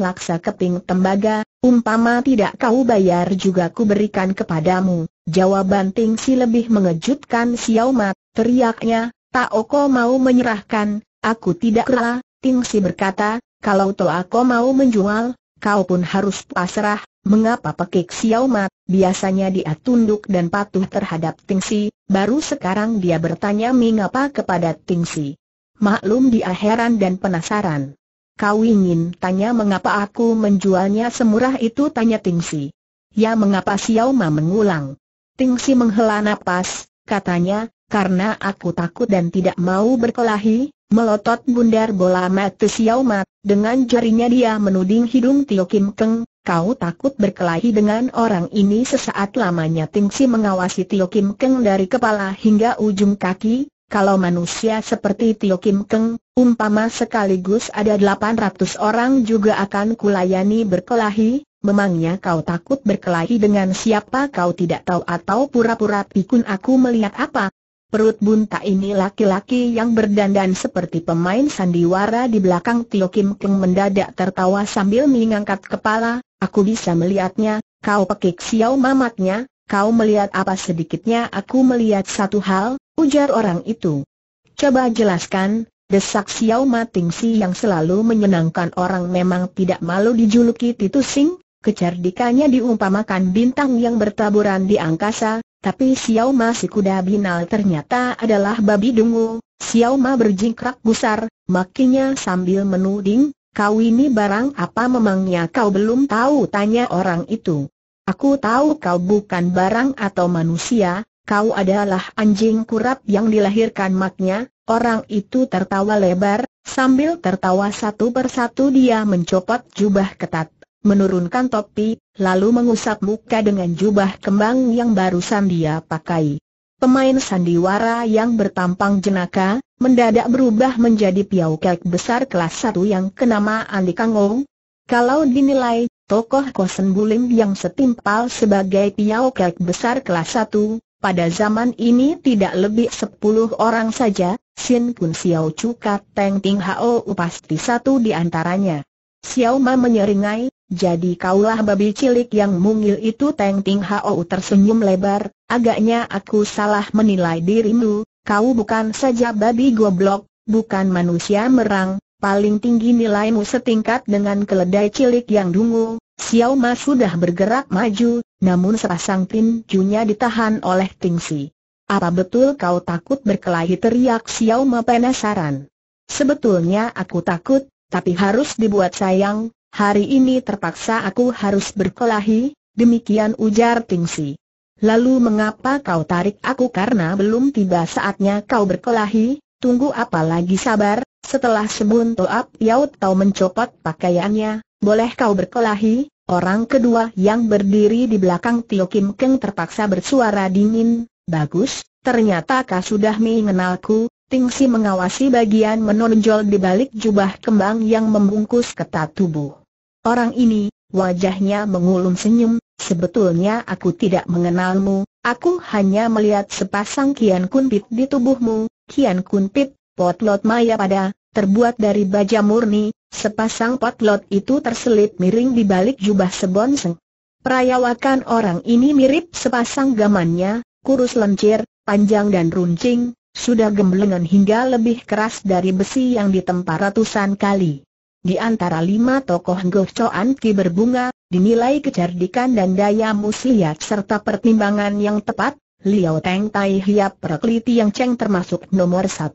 laksa keping tembaga, umpama tidak kau bayar juga ku berikan kepadamu. Jawaban Ting Si lebih mengejutkan Xiao Ma, teriaknya, tak aku mau menyerahkan, aku tidak rela. Ting Si berkata, kalau toh aku mau menjual, kau pun harus pasrah. Mengapa pekik Xiao Ma? Biasanya dia tunduk dan patuh terhadap Ting Si, baru sekarang dia bertanya mengapa kepada Ting Si. Maklum dia heran dan penasaran. Kau ingin tanya mengapa aku menjualnya semurah itu? Tanya Ting Si. Ya, mengapa? Xiao Ma mengulang. Ting Si menghela napas, katanya, karena aku takut dan tidak mau berkelahi. Melotot bundar bola mata Xiao Ma, dengan jarinya dia menuding hidung Tio Kim Keng, kau takut berkelahi dengan orang ini? Sesaat lamanya Ting Si mengawasi Tio Kim Keng dari kepala hingga ujung kaki. Kalau manusia seperti Tio Kim Keng, umpama sekaligus ada 800 orang juga akan kulayani berkelahi. Memangnya kau takut berkelahi dengan siapa? Kau tidak tahu atau pura-pura pikun? Aku melihat apa? Perut bunta ini laki-laki yang berdandan seperti pemain sandiwara di belakang Tio Kim Keng mendadak tertawa sambil mengangkat kepala. Aku bisa melihatnya. Kau pekik Xiao mamatnya. Kau melihat apa? Sedikitnya aku melihat satu hal, ujar orang itu. Coba jelaskan, desak Xiao Ma. Ting Si yang selalu menyenangkan orang memang tidak malu dijuluki Titus Sing. Kecerdikannya diumpamakan bintang yang bertaburan di angkasa. Tapi Xiao Ma si kuda binal ternyata adalah babi dungu. Xiao Ma berjingkrak gusar, makinya sambil menuding, kau ini barang apa? Memangnya kau belum tahu? Tanya orang itu. Aku tahu kau bukan barang atau manusia, kau adalah anjing kurap yang dilahirkan maknya. Orang itu tertawa lebar, sambil tertawa satu persatu dia mencopot jubah ketat, menurunkan topi, lalu mengusap muka dengan jubah kembang yang barusan dia pakai. Pemain sandiwara yang bertampang jenaka, mendadak berubah menjadi piau kek besar kelas 1 yang kenama Andi Kango. Kalau dinilai, tokoh Kosen Bulim yang setimpal sebagai piau kek besar kelas 1, pada zaman ini tidak lebih 10 orang saja. Sin Kun Siao Cukat Teng Ting Hou pasti satu di antaranya. Xiao Ma menyeringai, jadi kaulah babi cilik yang mungil itu? Teng Ting Hou tersenyum lebar, agaknya aku salah menilai dirimu, kau bukan saja babi goblok, bukan manusia merang, paling tinggi nilaimu setingkat dengan keledai cilik yang dungu. Xiao Ma sudah bergerak maju, namun sepasang tinjunya ditahan oleh Ting Si. Apa betul kau takut berkelahi? Teriak Xiao Ma penasaran. Sebetulnya aku takut, tapi harus dibuat sayang, hari ini terpaksa aku harus berkelahi, demikian ujar Ting Si. Lalu mengapa kau tarik aku? Karena belum tiba saatnya kau berkelahi, tunggu apa lagi? Sabar. Setelah sebuntu ap Yau Tau mencopot pakaiannya, boleh kau berkelahi. Orang kedua yang berdiri di belakang Tio Kim Keng terpaksa bersuara dingin, bagus, ternyata kau sudah mengenalku. Ting Si mengawasi bagian menonjol di balik jubah kembang yang membungkus ketat tubuh orang ini, wajahnya mengulum senyum, sebetulnya aku tidak mengenalmu, aku hanya melihat sepasang Kian Kun Pit di tubuhmu. Kian Kun Pit, potlot maya pada, terbuat dari baja murni, Sepasang potlot itu terselip miring di balik jubah Sebun Seng. Perayawakan orang ini mirip sepasang gamannya, kurus lencir, panjang dan runcing, sudah gemblengan hingga lebih keras dari besi yang ditempa ratusan kali. Di antara lima tokoh Ngo Chau An Ki berbunga, dinilai kecerdikan dan daya muslihat serta pertimbangan yang tepat, Liao Tang Tai Hiap Rekli Tiang Cheng termasuk nomor 1.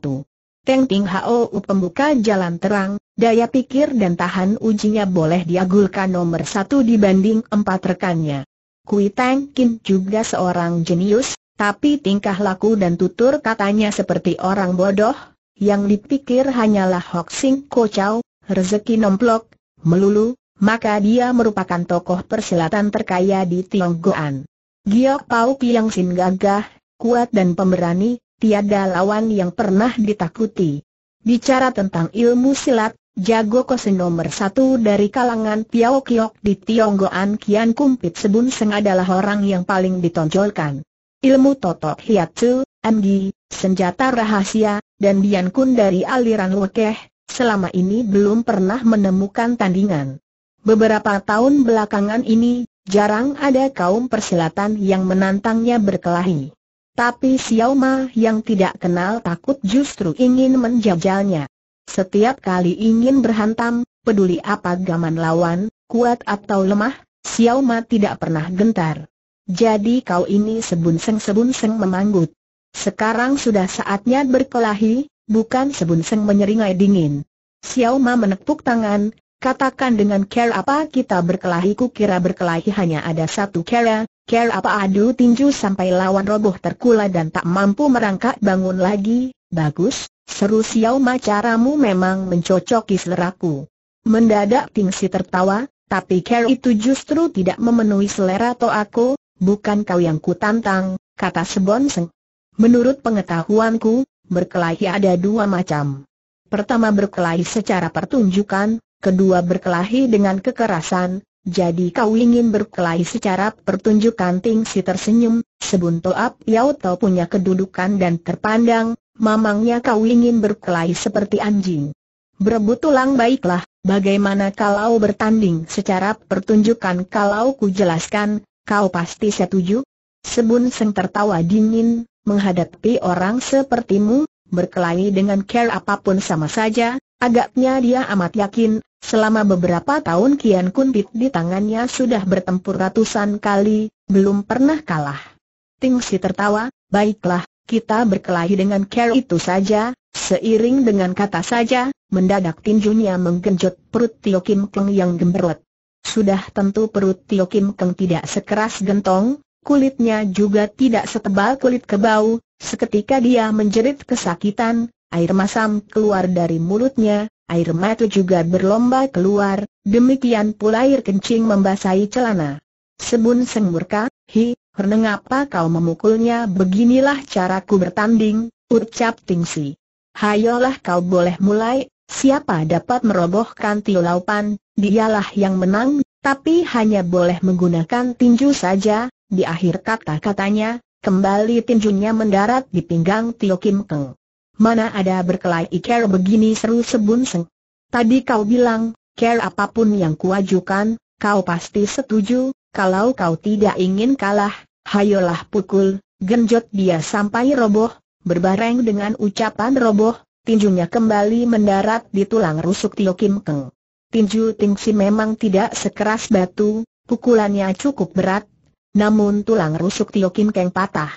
Teng Ting Hou pembuka jalan terang, daya pikir dan tahan ujinya boleh diagulkan nomor 1 dibanding 4 rekannya. Kui Teng Kin juga seorang jenius, tapi tingkah laku dan tutur katanya seperti orang bodoh, yang dipikir hanyalah Hok Sing Kocau, rezeki nomplok, melulu, maka dia merupakan tokoh persilatan terkaya di Tionggoan. Gio Pau Tiang Sin gagah, kuat dan pemberani, tiada lawan yang pernah ditakuti. Bicara tentang ilmu silat, jago kosen nomor 1 dari kalangan Piao Kiok di Tionggoan Kian Kun Pit Sebun Seng adalah orang yang paling ditonjolkan. Ilmu totok hiatsu, amgi, senjata rahasia, dan Bian Kun dari aliran Wukeh, selama ini belum pernah menemukan tandingan. Beberapa tahun belakangan ini, jarang ada kaum persilatan yang menantangnya berkelahi. Tapi Xiao Ma yang tidak kenal takut justru ingin menjajalnya. Setiap kali ingin berhantam, peduli apa gaman lawan, kuat atau lemah, Xiao Ma tidak pernah gentar. Jadi kau ini Sebun Seng memanggut. Sekarang sudah saatnya berkelahi, bukan Sebun Seng menyeringai dingin. Xiao Ma menepuk tangan, katakan dengan cara apa kita berkelahi? Kukira berkelahi hanya ada satu cara. Care apa adu tinju sampai lawan roboh terkula dan tak mampu merangkak bangun lagi? Bagus, seru Xiao Ma, caramu memang mencocoki seleraku. Mendadak Ting Si tertawa, tapi care itu justru tidak memenuhi selera aku. Bukan kau yang ku tantang, kata Sebun Seng. Menurut pengetahuanku, berkelahi ada 2 macam. Pertama berkelahi secara pertunjukan, kedua berkelahi dengan kekerasan. Jadi kau ingin berkelahi secara pertunjukan? Ting Si tersenyum, sebuntoa Piao Tou punya kedudukan dan terpandang, mamangnya kau ingin berkelahi seperti anjing. Berebut tulang? Baiklah, bagaimana kalau bertanding secara pertunjukan? Kalau ku jelaskan, kau pasti setuju. Sebun Seng tertawa dingin, menghadapi orang sepertimu, berkelahi dengan care apapun sama saja. Agaknya dia amat yakin, selama beberapa tahun Kian Kun Pit di tangannya sudah bertempur ratusan kali, belum pernah kalah. Ting Si tertawa, baiklah, kita berkelahi dengan care itu saja. Seiring dengan kata saja, mendadak tinjunya menggenjot perut Tio Kim Keng yang gemberot. Sudah tentu perut Tio Kim Keng tidak sekeras gentong, kulitnya juga tidak setebal kulit kerbau. Seketika dia menjerit kesakitan. Air masam keluar dari mulutnya, air mata juga berlomba keluar, demikian pula air kencing membasahi celana. Sebun Seng murka, hi, mengapa kau memukulnya? Beginilah caraku bertanding, ucap Ting Si. Hayolah kau boleh mulai, siapa dapat merobohkan Tio Laupan, dialah yang menang, tapi hanya boleh menggunakan tinju saja. Di akhir kata-katanya, kembali tinjunya mendarat di pinggang Tio Kim Keng. Mana ada berkelahi care begini, seru Sebun Seng. Tadi kau bilang, care apapun yang kuajukan, kau pasti setuju. Kalau kau tidak ingin kalah, hayolah pukul, genjot dia sampai roboh. Berbareng dengan ucapan roboh, tinjunya kembali mendarat di tulang rusuk Tio Kim Keng. Tinju Ting Si memang tidak sekeras batu, pukulannya cukup berat, namun tulang rusuk Tio Kim Keng patah.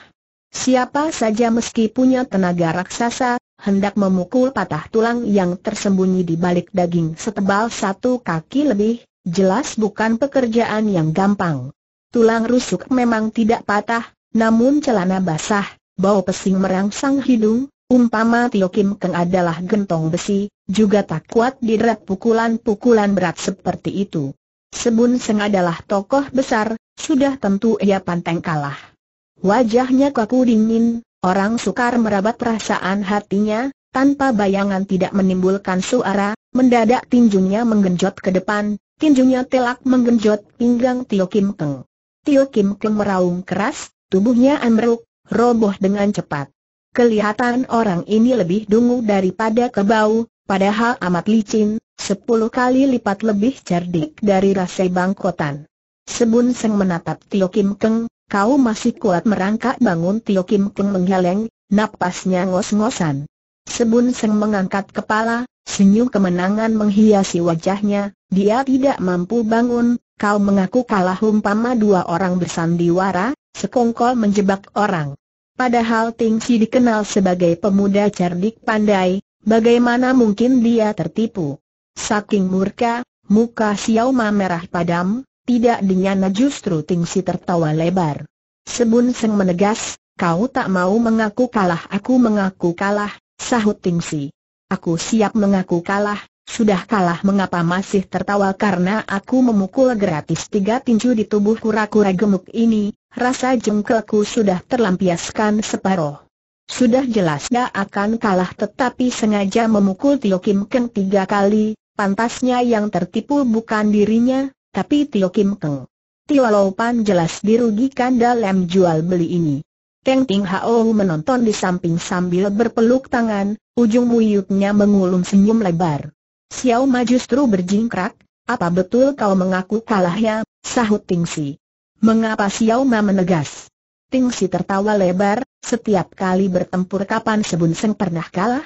Siapa saja meski punya tenaga raksasa, hendak memukul patah tulang yang tersembunyi di balik daging setebal 1 kaki lebih, jelas bukan pekerjaan yang gampang. Tulang rusuk memang tidak patah, namun celana basah, bau pesing merangsang hidung, umpama Tio Kim Keng adalah gentong besi, juga tak kuat dideret pukulan-pukulan berat seperti itu. Sebun Seng adalah tokoh besar, sudah tentu ia pantang kalah. Wajahnya kaku dingin, orang sukar merabat perasaan hatinya, tanpa bayangan tidak menimbulkan suara. Mendadak tinjunya menggenjot ke depan, tinjunya telak menggenjot pinggang Tio Kim Keng. Tio Kim Keng meraung keras, tubuhnya ambruk, roboh dengan cepat. Kelihatan orang ini lebih dungu daripada kebau, padahal amat licin, 10 kali lipat lebih cerdik dari rasa bangkotan. Sebun Seng menatap Tio Kim Keng, "Kau masih kuat merangkak bangun?" Tio Kim Keng menggeleng, napasnya ngos-ngosan. Sebun Seng mengangkat kepala, senyum kemenangan menghiasi wajahnya, "Dia tidak mampu bangun, kau mengaku kalah." Umpama dua orang bersandiwara, sekongkol menjebak orang. Padahal Ting Si dikenal sebagai pemuda cerdik pandai, bagaimana mungkin dia tertipu? Saking murka, muka Xiao Ma merah padam, tidak dinyana justru Ting Si tertawa lebar. Sebun Seng menegas, "Kau tak mau mengaku kalah." "Aku mengaku kalah," sahut Ting Si. "Aku siap mengaku kalah." "Sudah kalah mengapa masih tertawa?" "Karena aku memukul gratis 3 tinju di tubuh kura-kura gemuk ini, rasa jengkelku sudah terlampiaskan separuh." Sudah jelas dia akan kalah tetapi sengaja memukul Tio Kim Keng 3 kali, pantasnya yang tertipu bukan dirinya, tapi Tio Kim Keng. Tio Laupan jelas dirugikan dalam jual beli ini. Teng Ting Hou menonton di samping sambil berpeluk tangan, ujung mulutnya mengulum senyum lebar. "Xiao Ma justru berjingkrak, apa betul kau mengaku kalah ya?" sahut Ting Si. "Mengapa?" Xiao Ma menegas. Ting Si tertawa lebar, "Setiap kali bertempur kapan Sebun Seng pernah kalah?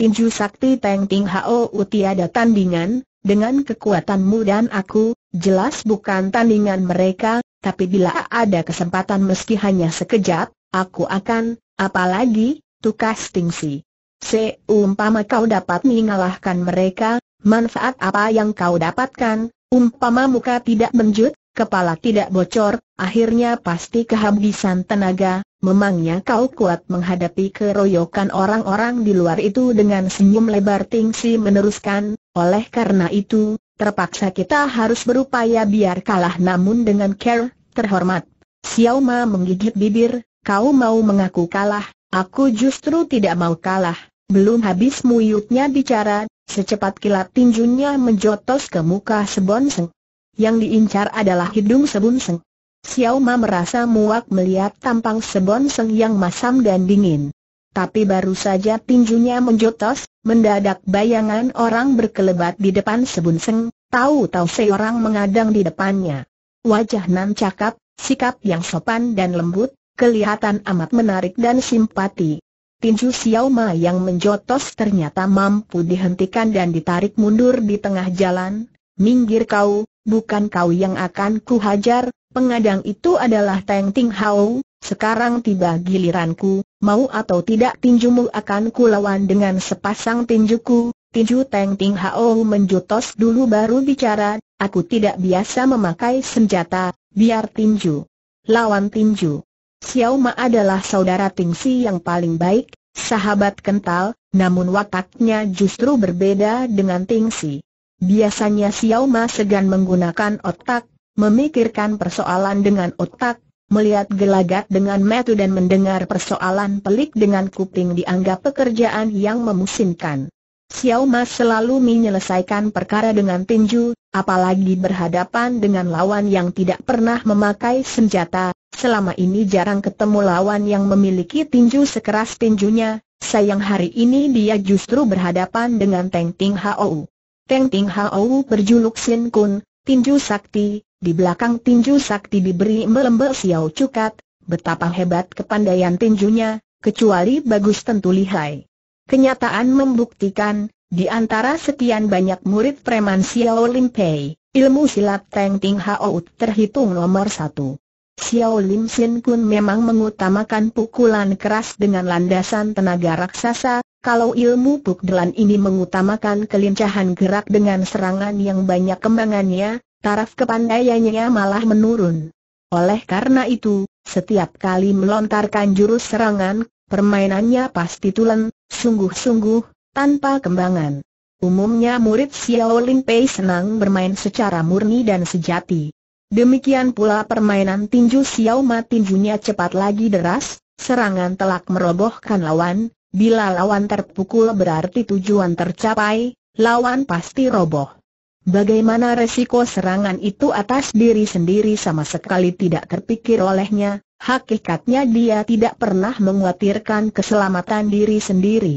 Tinju sakti Teng Ting Hou tiada tandingan, dengan kekuatanmu dan aku, jelas bukan tandingan mereka, tapi bila ada kesempatan meski hanya sekejap, aku akan, apalagi," tukas Ting Si. "Seumpama kau dapat mengalahkan mereka, manfaat apa yang kau dapatkan? Umpama muka tidak benjut, kepala tidak bocor, akhirnya pasti kehabisan tenaga. Memangnya kau kuat menghadapi keroyokan orang-orang di luar itu?" Dengan senyum lebar Ting Si meneruskan, "Oleh karena itu, terpaksa kita harus berupaya biar kalah namun dengan care, terhormat." Xiao Ma menggigit bibir, "Kau mau mengaku kalah? Aku justru tidak mau kalah." Belum habis muyutnya bicara, secepat kilat tinjunya menjotos ke muka Sebun Seng. Yang diincar adalah hidung Sebun Seng. Xiao Ma merasa muak melihat tampang Sebun Seng yang masam dan dingin. Tapi baru saja tinjunya menjotos, mendadak bayangan orang berkelebat di depan Sebun Seng, tahu-tahu seorang mengadang di depannya. Wajah nan cakap, sikap yang sopan dan lembut, kelihatan amat menarik dan simpati. Tinju Xiao Ma yang menjotos ternyata mampu dihentikan dan ditarik mundur di tengah jalan. "Minggir kau, bukan kau yang akan kuhajar." "Pengadang itu adalah Teng Ting Hou, sekarang tiba giliranku, mau atau tidak tinjumu akan kulawan dengan sepasang tinjuku." Tinju Teng Ting Hou menjotos dulu baru bicara, "Aku tidak biasa memakai senjata, biar tinju lawan tinju." Xiao Ma adalah saudara Ting Si yang paling baik, sahabat kental, namun wataknya justru berbeda dengan Ting Si. Biasanya Xiao Ma segan menggunakan otak, memikirkan persoalan dengan otak, melihat gelagat dengan mata dan mendengar persoalan pelik dengan kuping dianggap pekerjaan yang memusingkan. Xiao Ma selalu menyelesaikan perkara dengan tinju, apalagi berhadapan dengan lawan yang tidak pernah memakai senjata. Selama ini jarang ketemu lawan yang memiliki tinju sekeras tinjunya. Sayang hari ini dia justru berhadapan dengan Teng Ting Hou. Teng Ting Hou berjuluk Sin Kun, tinju sakti. Di belakang tinju sakti diberi embel-embel Xiao Cukat. Betapa hebat kepandaian tinjunya, kecuali bagus tentu lihai. Kenyataan membuktikan, di antara sekian banyak murid preman Xiao Lim Pei, ilmu silat Teng Ting Hou terhitung nomor 1. Xiao Lim Sen Kun memang mengutamakan pukulan keras dengan landasan tenaga raksasa, kalau ilmu pukulan ini mengutamakan kelincahan gerak dengan serangan yang banyak kembangannya, taraf kepandaiannya malah menurun. Oleh karena itu, setiap kali melontarkan jurus serangan, permainannya pasti tulen, sungguh-sungguh, tanpa kembangan. Umumnya murid Xiao Lim Pei senang bermain secara murni dan sejati. Demikian pula permainan tinju Xiao Ma, tinjunya cepat lagi deras, serangan telak merobohkan lawan. Bila lawan terpukul berarti tujuan tercapai, lawan pasti roboh. Bagaimana resiko serangan itu atas diri sendiri sama sekali tidak terpikir olehnya, hakikatnya dia tidak pernah mengkhawatirkan keselamatan diri sendiri.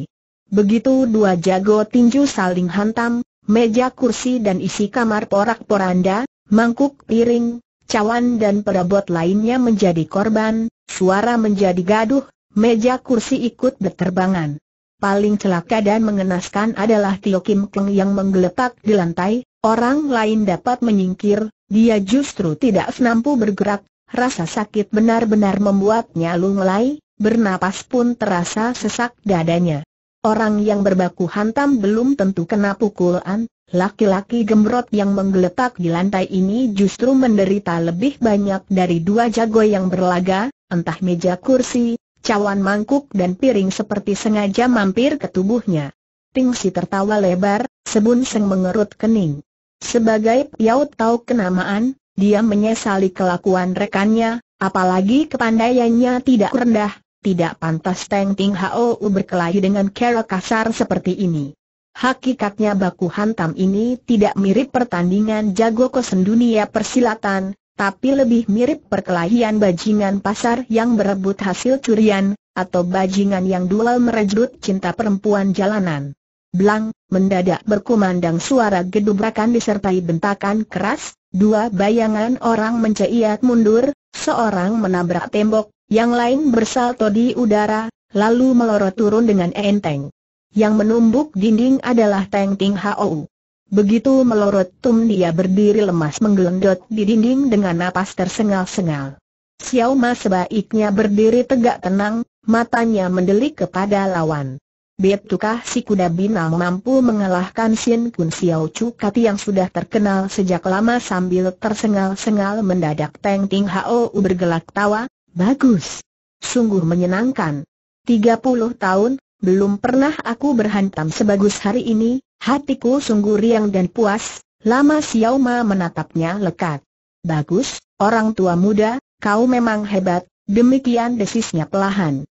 Begitu dua jago tinju saling hantam, meja kursi dan isi kamar porak-poranda, mangkuk piring, cawan dan perabot lainnya menjadi korban, suara menjadi gaduh, meja kursi ikut berterbangan. Paling celaka dan mengenaskan adalah Tio Kim Keng yang menggeletak di lantai, orang lain dapat menyingkir, dia justru tidak mampu bergerak, rasa sakit benar-benar membuatnya lunglai, bernapas pun terasa sesak dadanya. Orang yang berbaku hantam belum tentu kena pukulan, laki-laki gembrot yang menggeletak di lantai ini justru menderita lebih banyak dari dua jago yang berlaga, entah meja kursi, cawan mangkuk dan piring seperti sengaja mampir ke tubuhnya. Ting Si tertawa lebar, Sebun Seng mengerut kening. Sebagai Piao Tou kenamaan, dia menyesali kelakuan rekannya, apalagi kepandaiannya tidak rendah, tidak pantas Teng Ting Hou berkelahi dengan cara kasar seperti ini. Hakikatnya baku hantam ini tidak mirip pertandingan jago kosen dunia persilatan, tapi lebih mirip perkelahian bajingan pasar yang berebut hasil curian, atau bajingan yang duel merejut cinta perempuan jalanan. Blang, mendadak berkumandang suara gedubrakan disertai bentakan keras, dua bayangan orang menceiat mundur, seorang menabrak tembok, yang lain bersalto di udara, lalu melorot turun dengan enteng. Yang menumbuk dinding adalah Teng Ting Hou. Begitu melorot tum dia berdiri lemas menggelendot di dinding dengan napas tersengal-sengal. Xiao Ma sebaiknya berdiri tegak tenang, matanya mendelik kepada lawan. Betukah si kuda binal mampu mengalahkan Sin Kun Siao Cukat yang sudah terkenal sejak lama? Sambil tersengal-sengal mendadak Teng Ting Hou bergelak tawa, bagus. Sungguh menyenangkan. 30 tahun, belum pernah aku berhantam sebagus hari ini. Hatiku sungguh riang dan puas. Lama Xiao Ma menatapnya lekat. Bagus, orang tua muda, kau memang hebat. Demikian desisnya pelahan.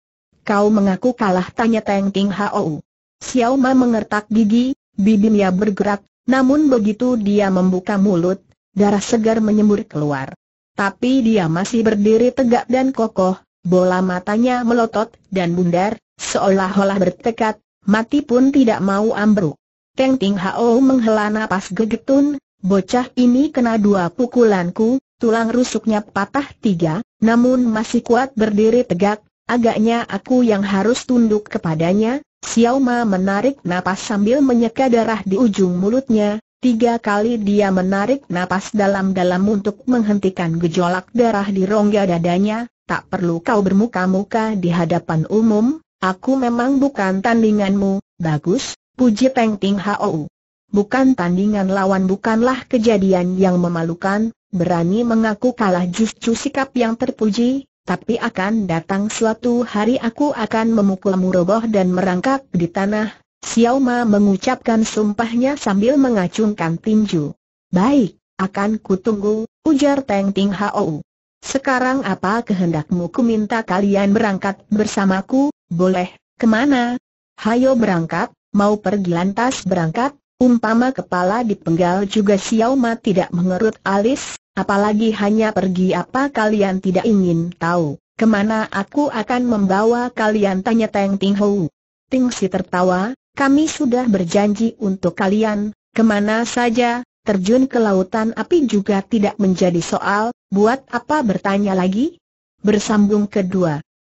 Kau mengaku kalah, tanya Teng Ting Hou. Xiao Ma mengertak gigi, bibirnya bergerak. Namun begitu dia membuka mulut, darah segar menyembur keluar. Tapi dia masih berdiri tegak dan kokoh. Bola matanya melotot dan bundar, seolah-olah bertekad mati pun tidak mau ambruk. Teng Ting Hou menghela napas gegetun, bocah ini kena 2 pukulanku, tulang rusuknya patah 3, namun masih kuat berdiri tegak, agaknya aku yang harus tunduk kepadanya. Xiao Ma menarik napas sambil menyeka darah di ujung mulutnya, 3 kali dia menarik napas dalam-dalam untuk menghentikan gejolak darah di rongga dadanya. Tak perlu kau bermuka-muka di hadapan umum, aku memang bukan tandinganmu, bagus. Puji Teng Ting Hou. Bukan tandingan lawan bukanlah kejadian yang memalukan, berani mengaku kalah justru sikap yang terpuji, tapi akan datang suatu hari aku akan memukulmu roboh dan merangkak di tanah. Xiao Ma mengucapkan sumpahnya sambil mengacungkan tinju. Baik, akan kutunggu, ujar Teng Ting Hou. Sekarang apa kehendakmu? Kuminta kalian berangkat bersamaku, boleh? Kemana? Hayo berangkat. Mau pergi lantas berangkat, umpama kepala dipenggal juga. Xiao Ma tidak mengerut alis, apalagi hanya pergi. Apa kalian tidak ingin tahu kemana aku akan membawa kalian, tanya Teng Ting Hou. Ting Si tertawa, kami sudah berjanji untuk kalian, kemana saja, terjun ke lautan api juga tidak menjadi soal, buat apa bertanya lagi? Bersambung kedua.